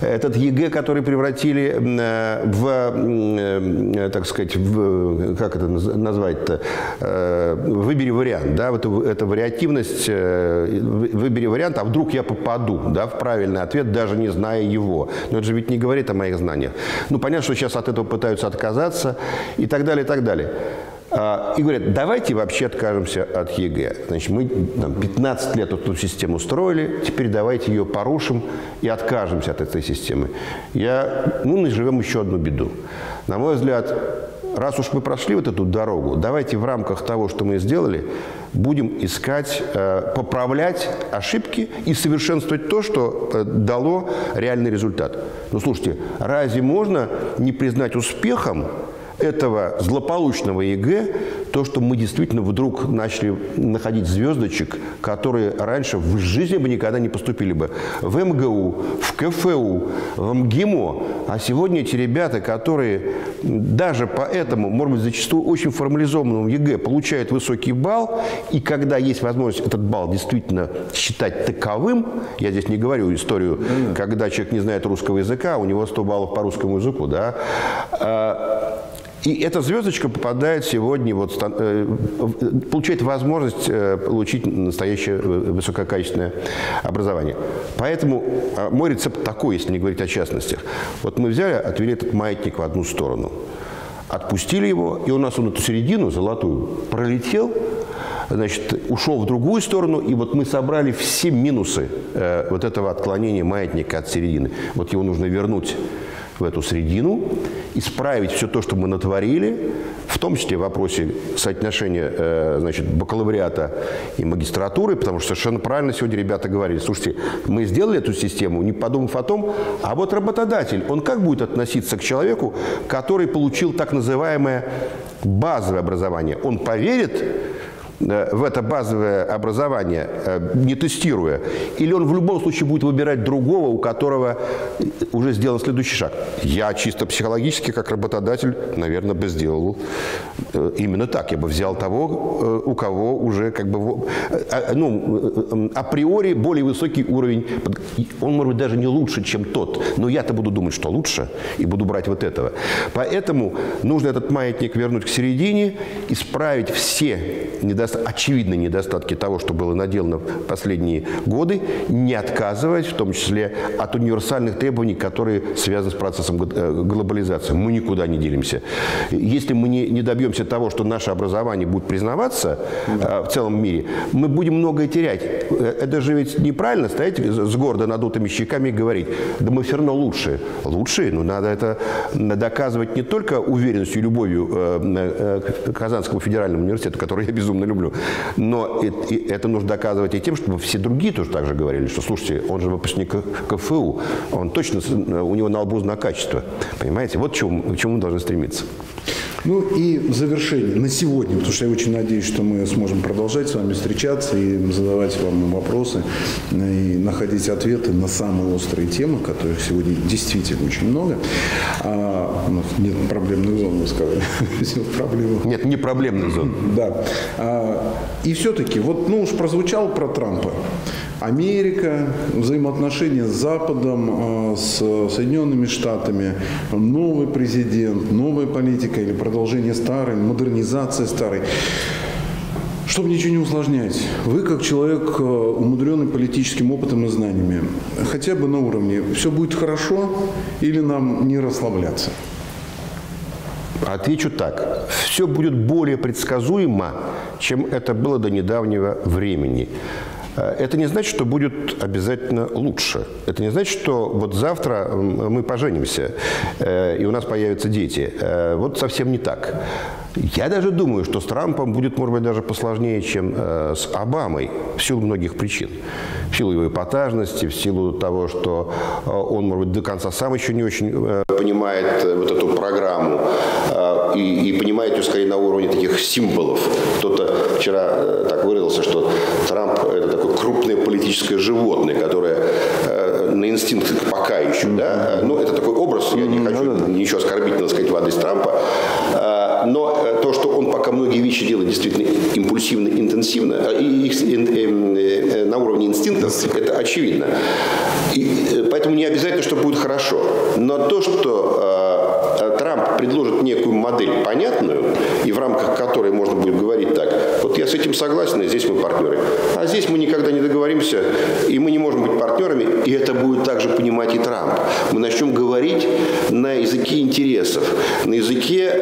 Этот ЕГЭ, который превратили в, так сказать, в, как это назвать-то, выбери вариант, да, вот эта вариативность, выбери вариант, а вдруг я попаду, да, в правильный ответ, даже не зная его. Но это же ведь не говорит о моих знаниях. Ну, понятно, что сейчас от этого пытаются отказаться и так далее, и так далее. И говорят: давайте вообще откажемся от ЕГЭ. Значит, мы там 15 лет эту систему строили, теперь давайте ее порушим и откажемся от этой системы. Мы наживем еще одну беду. На мой взгляд, раз уж мы прошли вот эту дорогу, давайте в рамках того, что мы сделали, будем искать, поправлять ошибки и совершенствовать то, что дало реальный результат. Ну, слушайте, разве можно не признать успехом этого злополучного ЕГЭ то, что мы действительно вдруг начали находить звездочек, которые раньше в жизни бы никогда не поступили бы в МГУ, в КФУ, в МГИМО. А сегодня эти ребята, которые даже по этому, может быть, зачастую очень формализованному ЕГЭ получают высокий балл, и когда есть возможность этот балл действительно считать таковым, я здесь не говорю историю, когда человек не знает русского языка, у него 100 баллов по русскому языку, да. И эта звездочка попадает сегодня, вот, получает возможность получить настоящее высококачественное образование. Поэтому мой рецепт такой, если не говорить о частностях. Вот мы взяли, отвели этот маятник в одну сторону, отпустили его, и у нас он эту середину золотую пролетел, значит, ушел в другую сторону, и вот мы собрали все минусы вот этого отклонения маятника от середины. Вот его нужно вернуть в эту средину, исправить все то, что мы натворили, в том числе в вопросе соотношения, значит, бакалавриата и магистратуры, потому что совершенно правильно сегодня ребята говорили: слушайте, мы сделали эту систему, не подумав о том, а вот работодатель, он как будет относиться к человеку, который получил так называемое базовое образование? Он поверит в это базовое образование, не тестируя, или он в любом случае будет выбирать другого, у которого уже сделан следующий шаг? Я чисто психологически, как работодатель, наверное, бы сделал именно так. Я бы взял того, у кого уже как бы, ну, априори более высокий уровень. Он, может быть, даже не лучше, чем тот, но я-то буду думать, что лучше, и буду брать вот этого. Поэтому нужно этот маятник вернуть к середине, исправить все недостатки, очевидные недостатки того, что было наделано в последние годы, не отказываясь, в том числе, от универсальных требований, которые связаны с процессом глобализации. Мы никуда не делимся. Если мы не добьемся того, что наше образование будет признаваться в целом мире, мы будем многое терять. Это же ведь неправильно стоять с гордо надутыми щеками и говорить: да мы все равно лучшие. Лучшие, но надо это доказывать не только уверенностью и любовью к Казанскому федеральному университету, который я безумно люблю. Но это нужно доказывать и тем, чтобы все другие тоже так же говорили, что, слушайте, он же выпускник КФУ, он точно, у него на лбу знак качества. Понимаете? Вот к чему мы должны стремиться. Ну и в завершение на сегодня, потому что я очень надеюсь, что мы сможем продолжать с вами встречаться и задавать вам вопросы, и находить ответы на самые острые темы, которых сегодня действительно очень много. У нас нет проблемных зон, вы сказали. Нет, не проблемных зон. Да. И все-таки, вот, ну уж прозвучал про Трампа. Америка, взаимоотношения с Западом, с Соединенными Штатами, новый президент, новая политика или продолжение старой, модернизация старой. Чтобы ничего не усложнять, вы, как человек, умудренный политическим опытом и знаниями, хотя бы на уровне, все будет хорошо или нам не расслабляться? Отвечу так. Все будет более предсказуемо, чем это было до недавнего времени. Это не значит, что будет обязательно лучше. Это не значит, что вот завтра мы поженимся, и у нас появятся дети. Вот совсем не так. Я даже думаю, что с Трампом будет, может быть, даже посложнее, чем с Обамой, в силу многих причин. В силу его эпатажности, в силу того, что он, может быть, до конца сам еще не очень понимает вот эту программу и понимает ее скорее на уровне таких символов. Кто-то вчера так выразился, что Трамп – это такое крупное политическое животное, которое на инстинктах пока еще, да? Ну, это такой образ, я не хочу ничего оскорбительного сказать в адрес Трампа. Но то, что он пока многие вещи делает действительно импульсивно, интенсивно, на уровне инстинктов, это очевидно. И поэтому не обязательно, что будет хорошо. Но то, что Трамп предложит некую модель понятную, и в рамках которой можно будет говорить так: вот я с этим согласен, и здесь мы партнеры. А здесь мы никогда не договоримся, и мы не можем быть партнерами, и это будет также понимать и Трамп. Мы начнем говорить на языке интересов, на языке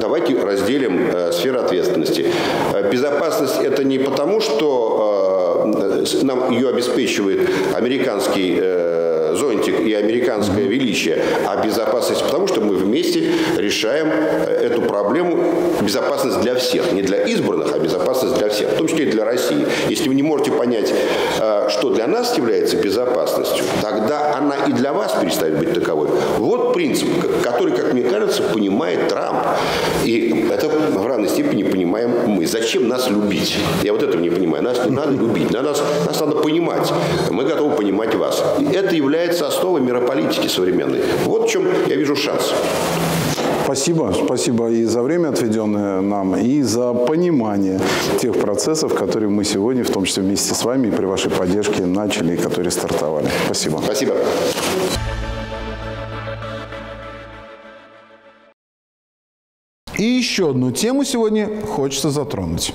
давайте разделим сферу ответственности. Безопасность — это не потому, что нам ее обеспечивает американский зонтик и американское величие, а безопасность потому, что мы вместе решаем эту проблему. Безопасность для всех, не для избранных, а безопасность для всех, в том числе и для России. Если вы не можете понять, что для нас является безопасностью, тогда она и для вас перестает быть таковой. Вот принцип, который, как мне кажется, понимает Трамп. И это в равной степени понимаем мы. Зачем нас любить? Я вот этого не понимаю. Нас не надо любить. Нас надо понимать. Мы готовы понимать вас. И это является основой мирополитики современной. Вот в чем я вижу шанс. Спасибо. Спасибо и за время, отведенное нам, и за понимание тех процессов, которые мы сегодня, в том числе вместе с вами и при вашей поддержке, начали и которые стартовали. Спасибо. Спасибо. И еще одну тему сегодня хочется затронуть.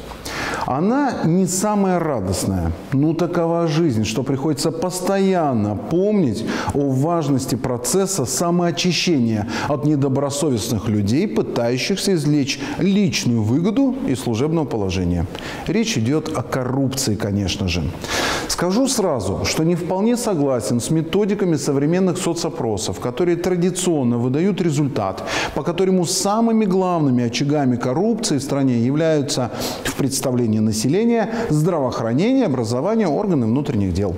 Она не самая радостная, но такова жизнь, что приходится постоянно помнить о важности процесса самоочищения от недобросовестных людей, пытающихся извлечь личную выгоду из служебного положения. Речь идет о коррупции, конечно же. Скажу сразу, что не вполне согласен с методиками современных соцопросов, которые традиционно выдают результат, по которому самыми главными очагами коррупции в стране являются в представлении населения здравоохранение, образование, органы внутренних дел.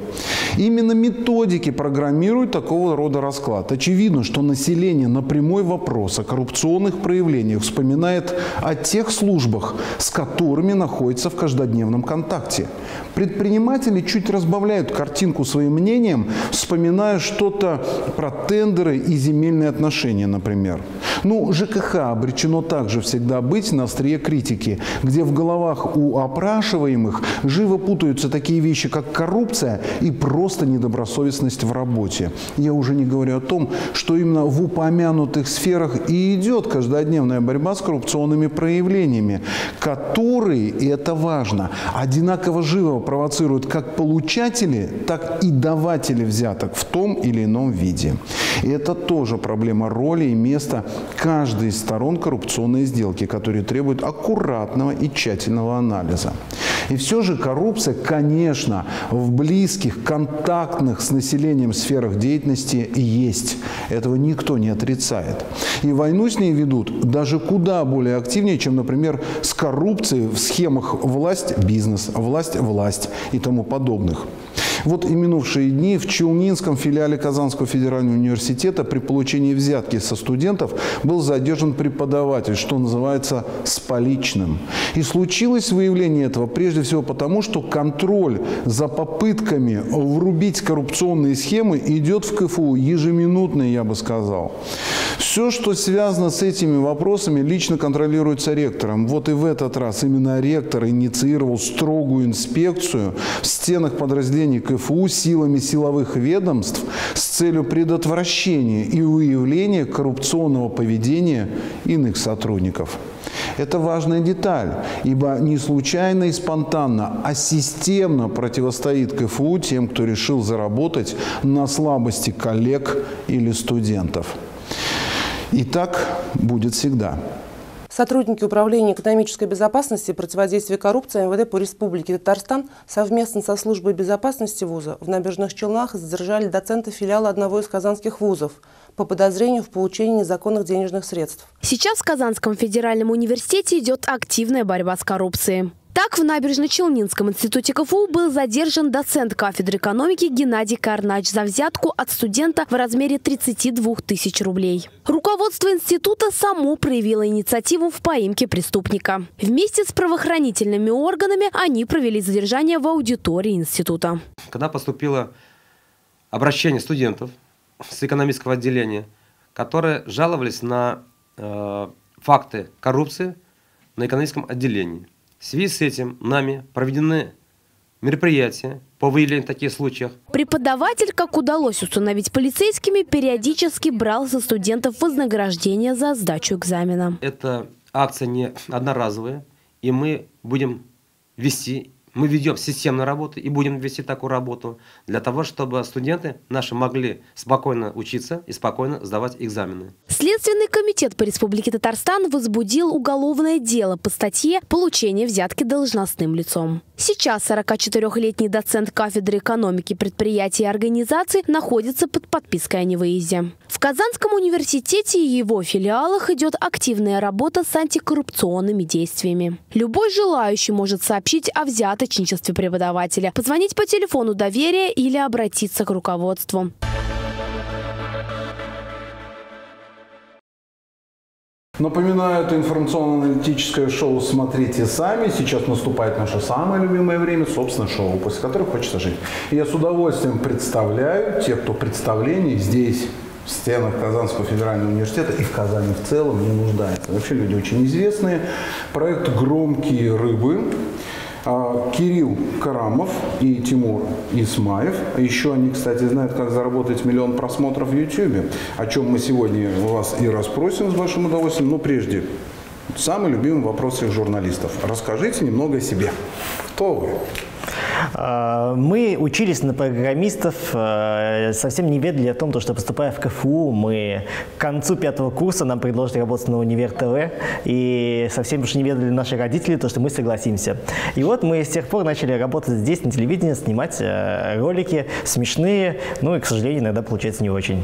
Именно методики программируют такого рода расклад. Очевидно, что население на прямой вопрос о коррупционных проявлениях вспоминает о тех службах, с которыми находится в каждодневном контакте. Предприниматели чуть разбавляют картинку своим мнением, вспоминая что-то про тендеры и земельные отношения, например. Ну, ЖКХ обречено также всегда быть на острие критики, где в головах у опрашиваемых живо путаются такие вещи, как коррупция и просто недобросовестность в работе. Я уже не говорю о том, что именно в упомянутых сферах и идет каждодневная борьба с коррупционными проявлениями, которые, и это важно, одинаково живо провоцируют как получатели, так и даватели взяток в том или ином виде. И это тоже проблема роли и места каждой из сторон коррупционной сделки, которые требуют аккуратного и тщательного анализа. И все же коррупция, конечно, в близких, контактных с населением сферах деятельности есть. Этого никто не отрицает. И войну с ней ведут даже куда более активнее, чем, например, с коррупцией в схемах власть-бизнес, власть-власть и тому подобных. Вот и минувшие дни в Челнинском филиале Казанского федерального университета при получении взятки со студентов был задержан преподаватель, что называется, с поличным. И случилось выявление этого прежде всего потому, что контроль за попытками врубить коррупционные схемы идет в КФУ ежеминутно, я бы сказал. Все, что связано с этими вопросами, лично контролируется ректором. Вот и в этот раз именно ректор инициировал строгую инспекцию в стенах подразделений КФУ силами силовых ведомств с целью предотвращения и выявления коррупционного поведения иных сотрудников. Это важная деталь, ибо не случайно и спонтанно, а системно противостоит КФУ тем, кто решил заработать на слабости коллег или студентов. И так будет всегда. Сотрудники Управления экономической безопасности и противодействия коррупции МВД по Республике Татарстан совместно со службой безопасности вуза в Набережных Челнах задержали доцента филиала одного из казанских вузов по подозрению в получении незаконных денежных средств. Сейчас в Казанском федеральном университете идет активная борьба с коррупцией. Так, в Набережно-Челнинском институте КФУ был задержан доцент кафедры экономики Геннадий Карнач за взятку от студента в размере 32 тысяч рублей. Руководство института само проявило инициативу в поимке преступника. Вместе с правоохранительными органами они провели задержание в аудитории института. Когда поступило обращение студентов с экономического отделения, которые жаловались на факты коррупции на экономическом отделении, в связи с этим нами проведены мероприятия по выявлению таких случаев. Преподаватель, как удалось установить полицейскими, периодически брал со студентов вознаграждение за сдачу экзамена. Это акция не одноразовая, и мы будем вести, мы ведем системную работу и будем вести такую работу для того, чтобы студенты наши могли спокойно учиться и спокойно сдавать экзамены. Следственный комитет по Республике Татарстан возбудил уголовное дело по статье «Получение взятки должностным лицом». Сейчас 44-летний доцент кафедры экономики предприятий и организаций находится под подпиской о невыезде. В Казанском университете и его филиалах идет активная работа с антикоррупционными действиями. Любой желающий может сообщить о взяточничестве преподавателя, позвонить по телефону доверия или обратиться к руководству. Напоминаю, это информационно-аналитическое шоу «Смотрите сами». Сейчас наступает наше самое любимое время, собственно, шоу, после которого хочется жить. И я с удовольствием представляю тех, кто представлений здесь, в стенах Казанского федерального университета и в Казани в целом не нуждается. Вообще люди очень известные. Проект «Громкие рыбы». Кирилл Карамов и Тимур Исмаев. Еще они, кстати, знают, как заработать миллион просмотров в YouTube, о чем мы сегодня вас и расспросим с большим удовольствием. Но прежде Самый любимый вопрос их журналистов. Расскажите немного о себе. Кто вы? Мы учились на программистов, совсем не ведали о том, что, поступая в КФУ, мы к концу 5-го курса нам предложили работать на Универ ТВ, и совсем уж не ведали наши родители, то, что мы согласимся. И вот мы с тех пор начали работать здесь, на телевидении, снимать ролики смешные, ну и, к сожалению, иногда получается не очень.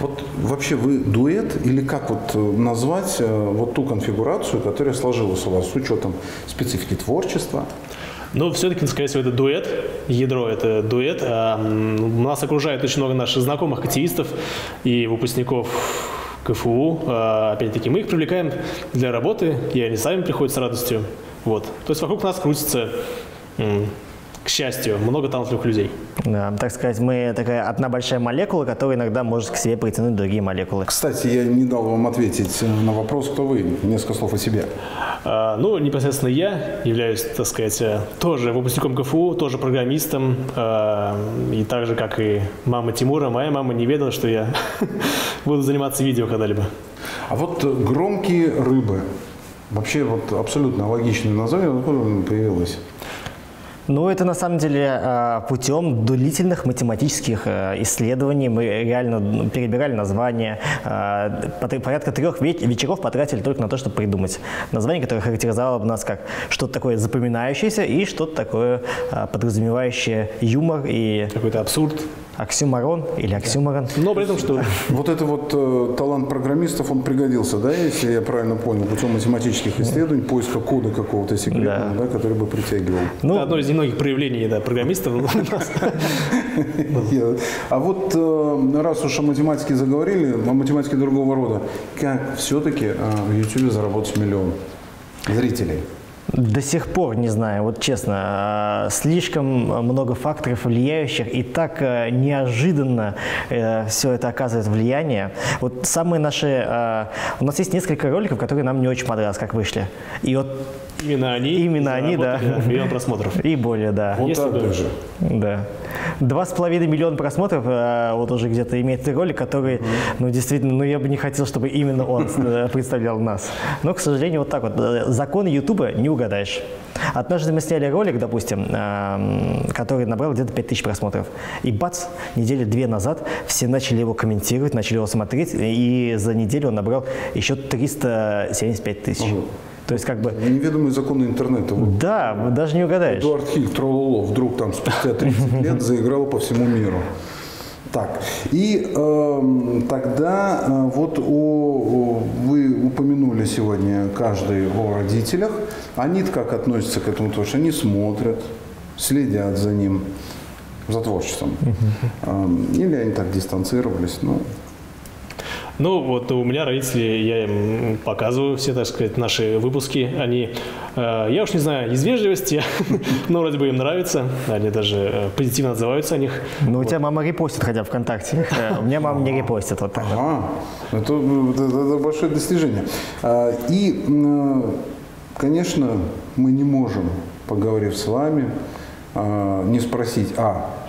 Вот вообще вы дуэт, или как вот назвать вот ту конфигурацию, которая сложилась у вас с учетом специфики творчества? Ну, все-таки, скорее всего, это дуэт, ядро – это дуэт. Нас окружает очень много наших знакомых активистов и выпускников КФУ. Опять-таки, мы их привлекаем для работы, и они сами приходят с радостью. Вот. То есть вокруг нас крутится… К счастью, много талантливых людей. Да, так сказать, мы такая одна большая молекула, которая иногда может к себе притянуть другие молекулы. Кстати, я не дал вам ответить на вопрос, кто вы. Несколько слов о себе. Ну, непосредственно я являюсь, так сказать, тоже выпускником КФУ, тоже программистом. И так же, как и мама Тимура, моя мама не ведала, что я буду заниматься видео когда-либо. А вот «Громкие рыбы». Вообще, вот абсолютно логичное название, откуда оно появилось? Ну, это на самом деле путем длительных математических исследований. Мы реально перебирали названия. Порядка 3 вечеров потратили только на то, чтобы придумать название, которое характеризовало бы нас как что-то такое запоминающееся и что-то такое подразумевающее юмор и… Какой-то абсурд. Оксюморон или оксюморон. Но при этом что… Вот это вот талант программистов, он пригодился, да, если я правильно понял, путем математических исследований, поиска кода какого-то секретного, да, который бы притягивал. Ну, одно из немногих проявлений, да, программистов. А вот раз уж о математике заговорили, о математике другого рода, как все-таки в YouTube заработать 1 миллион зрителей? До сих пор не знаю, вот честно, слишком много факторов влияющих, и так неожиданно все это оказывает влияние. Вот самые наши… У нас есть несколько роликов, которые нам не очень понравились, как вышли. И вот… Именно они? Именно они, да. 1 миллион просмотров. И более, да. Вот так даже. Да. 2,5 миллиона просмотров, вот уже где-то имеет ролик, который, ну, действительно, ну, я бы не хотел, чтобы именно он представлял нас. Но, к сожалению, вот так вот. Законы Ютуба не угадаешь. Однажды мы сняли ролик, допустим, который набрал где-то 5000 просмотров. И бац, недели 2 назад все начали его комментировать, начали его смотреть, и за неделю он набрал еще 375 тысяч. То есть, как бы… Неведомые законы интернета. Да, вот, даже не угадаешь. Эдуард Хиль, Трололо, вдруг там спустя 30 лет заиграл по всему миру. Так, и тогда вот вы упомянули сегодня каждый о родителях. Они-то как относятся к этому? Потому что они смотрят, следят за ним, за творчеством. Или они так дистанцировались, ну… Ну, вот у меня родители, я им показываю все, так сказать, наши выпуски. Они, я уж не знаю, из вежливости, но вроде бы им нравится. Они даже позитивно отзываются о них. Ну, у тебя мама репостит, хотя ВКонтакте. У меня мама не репостит. Вот так. Это большое достижение. И, конечно, мы не можем, поговорив с вами, не спросить,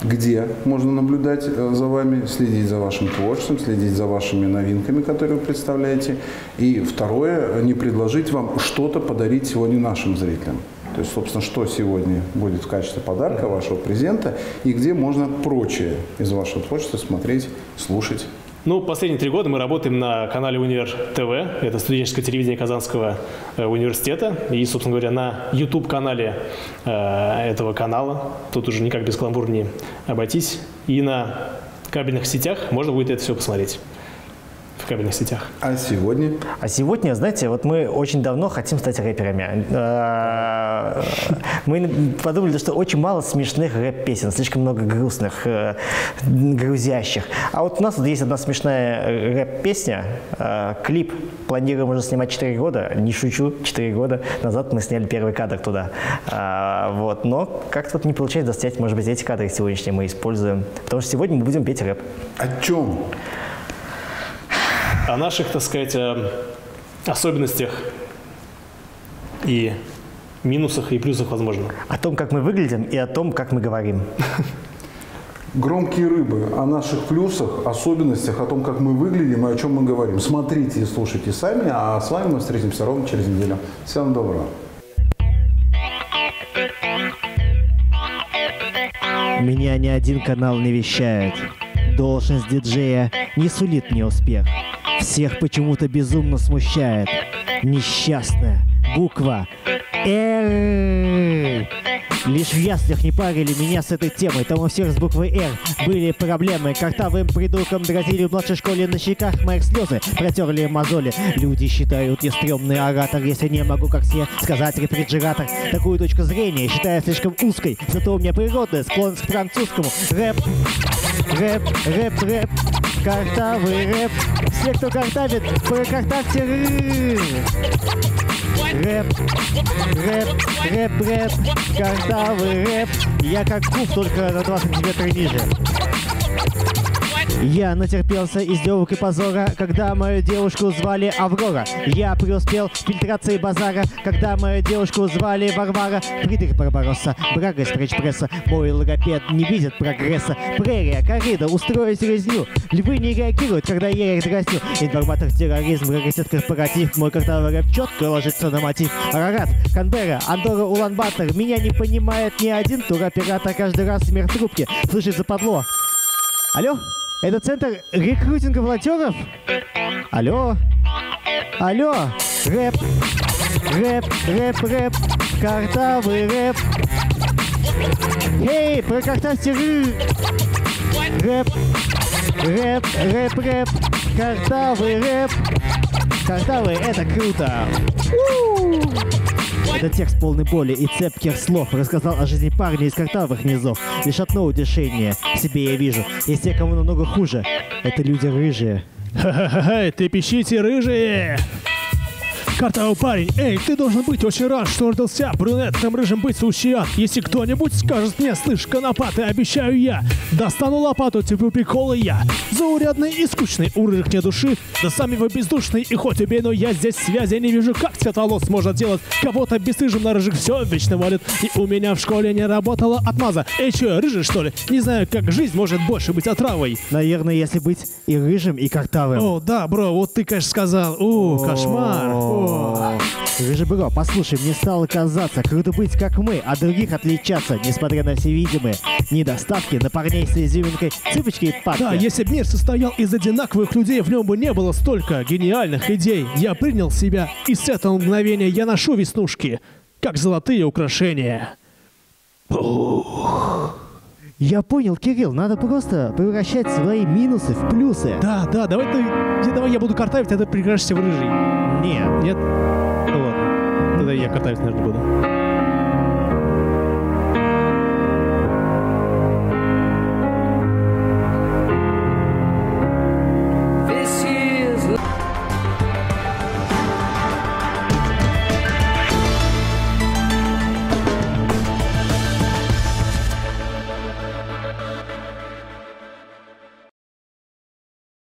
где можно наблюдать за вами, следить за вашим творчеством, следить за вашими новинками, которые вы представляете. И второе, не предложить вам что-то подарить сегодня нашим зрителям. То есть, собственно, что сегодня будет в качестве подарка, вашего презента, и где можно прочее из вашего творчества смотреть, слушать. Ну, последние 3 года мы работаем на канале Универ ТВ, это студенческое телевидение Казанского университета, и, собственно говоря, на YouTube-канале этого канала, тут уже никак без каламбура не обойтись, и на кабельных сетях можно будет это все посмотреть. В кабельных сетях. А сегодня? А сегодня, знаете, вот мы очень давно хотим стать рэперами. Мы подумали, что очень мало смешных рэп-песен, слишком много грустных, грузящих. А вот у нас есть одна смешная рэп-песня, клип. Планируем уже снимать 4 года, не шучу, 4 года назад мы сняли 1 кадр туда. Вот. Но как-то вот не получается достоять, может быть, эти кадры сегодняшние мы используем. Потому что сегодня мы будем петь рэп. О чем? О наших, так сказать, особенностях и минусах, и плюсах, возможно. О том, как мы выглядим, и о том, как мы говорим. Громкие рыбы о наших плюсах, особенностях, о том, как мы выглядим и о чем мы говорим. Смотрите и слушайте сами, а с вами мы встретимся ровно через неделю. Всем доброго. Меня ни один канал не вещает. Должность диджея не сулит мне успех. Всех почему-то безумно смущает несчастная буква «Р». Лишь в яслях не парили меня с этой темой. Там у всех с буквы «Р» были проблемы. Картавым придурком грозили в младшей школе. На щеках моих слезы протерли мозоли. Люди считают, я стрёмный оратор, если не могу, как все, сказать рефрижератор. Такую точку зрения считаю слишком узкой. Зато у меня природная склонность к французскому. Рэп, рэп, рэп, рэп. Картавый рэп. Все, кто картавит, прокартавьте рэп. Рэп, рэп, рэп, рэп, картавый рэп. Я как куб, только на 2 сантиметра ниже. Я натерпелся издевок и позора, когда мою девушку звали Аврора. Я преуспел в фильтрации базара, когда мою девушку звали Варвара. Фридрих Барбаросса, брага из френч-пресса. Мой логопед не видит прогресса. Прерия, коррида, устроить резню. Львы не реагируют, когда я их дразню. Информатор, терроризм, раритет, корпоратив. Мой картавый рэп четко ложится на мотив. Арарат, Канберра, Андорра, Улан-Батор. Меня не понимает ни один туроператор. Каждый раз смерть трубки слышит западло. Алло? Это центр рекрутинга волонтеров? Алло? Алло? Рэп, рэп, рэп, рэп, картавый рэп. Эй, прокартавьте ры. Рэп, рэп, рэп, рэп, картавый рэп. Картавый — это круто. Это текст полный боли и цепких слов. Рассказал о жизни парня из картавых низов. Лишь одно утешение в себе я вижу. Есть те, кому намного хуже. Это люди рыжие. Ха-ха-ха, ты пищите, рыжие! Картавый парень, эй, ты должен быть очень рад, что родился брюнетным рыжим быть сущий ад. Если кто-нибудь скажет мне, слышь, конопаты, обещаю я, достану лопату, тебе приколы я. Заурядный и скучный, у рыжих не души, да сам его бездушный, и хоть убей, но я здесь связи не вижу, как цветолос может делать. Кого-то бесстыжим на рыжих все вечно валит, и у меня в школе не работала отмаза. Эй, че, рыжий, что ли? Не знаю, как жизнь может больше быть отравой. Наверное, если быть и рыжим, и картавым. О, да, бро, вот ты, конечно, сказал. О, кошмар. Рыжий бро, послушай, мне стало казаться, круто быть как мы, от других отличаться, несмотря на все видимые недостатки, на парней с изюминкой, цыпочки и папки. Да, если бы мир состоял из одинаковых людей, в нем бы не было столько гениальных идей. Я принял себя, и с этого мгновения я ношу веснушки, как золотые украшения. Ух. Я понял, Кирилл, надо просто превращать свои минусы в плюсы. Да, да, давай я буду картавить, а ты превратишься в рыжий. Нет. Нет? Ну ладно. Тогда я картавить, наверное, буду.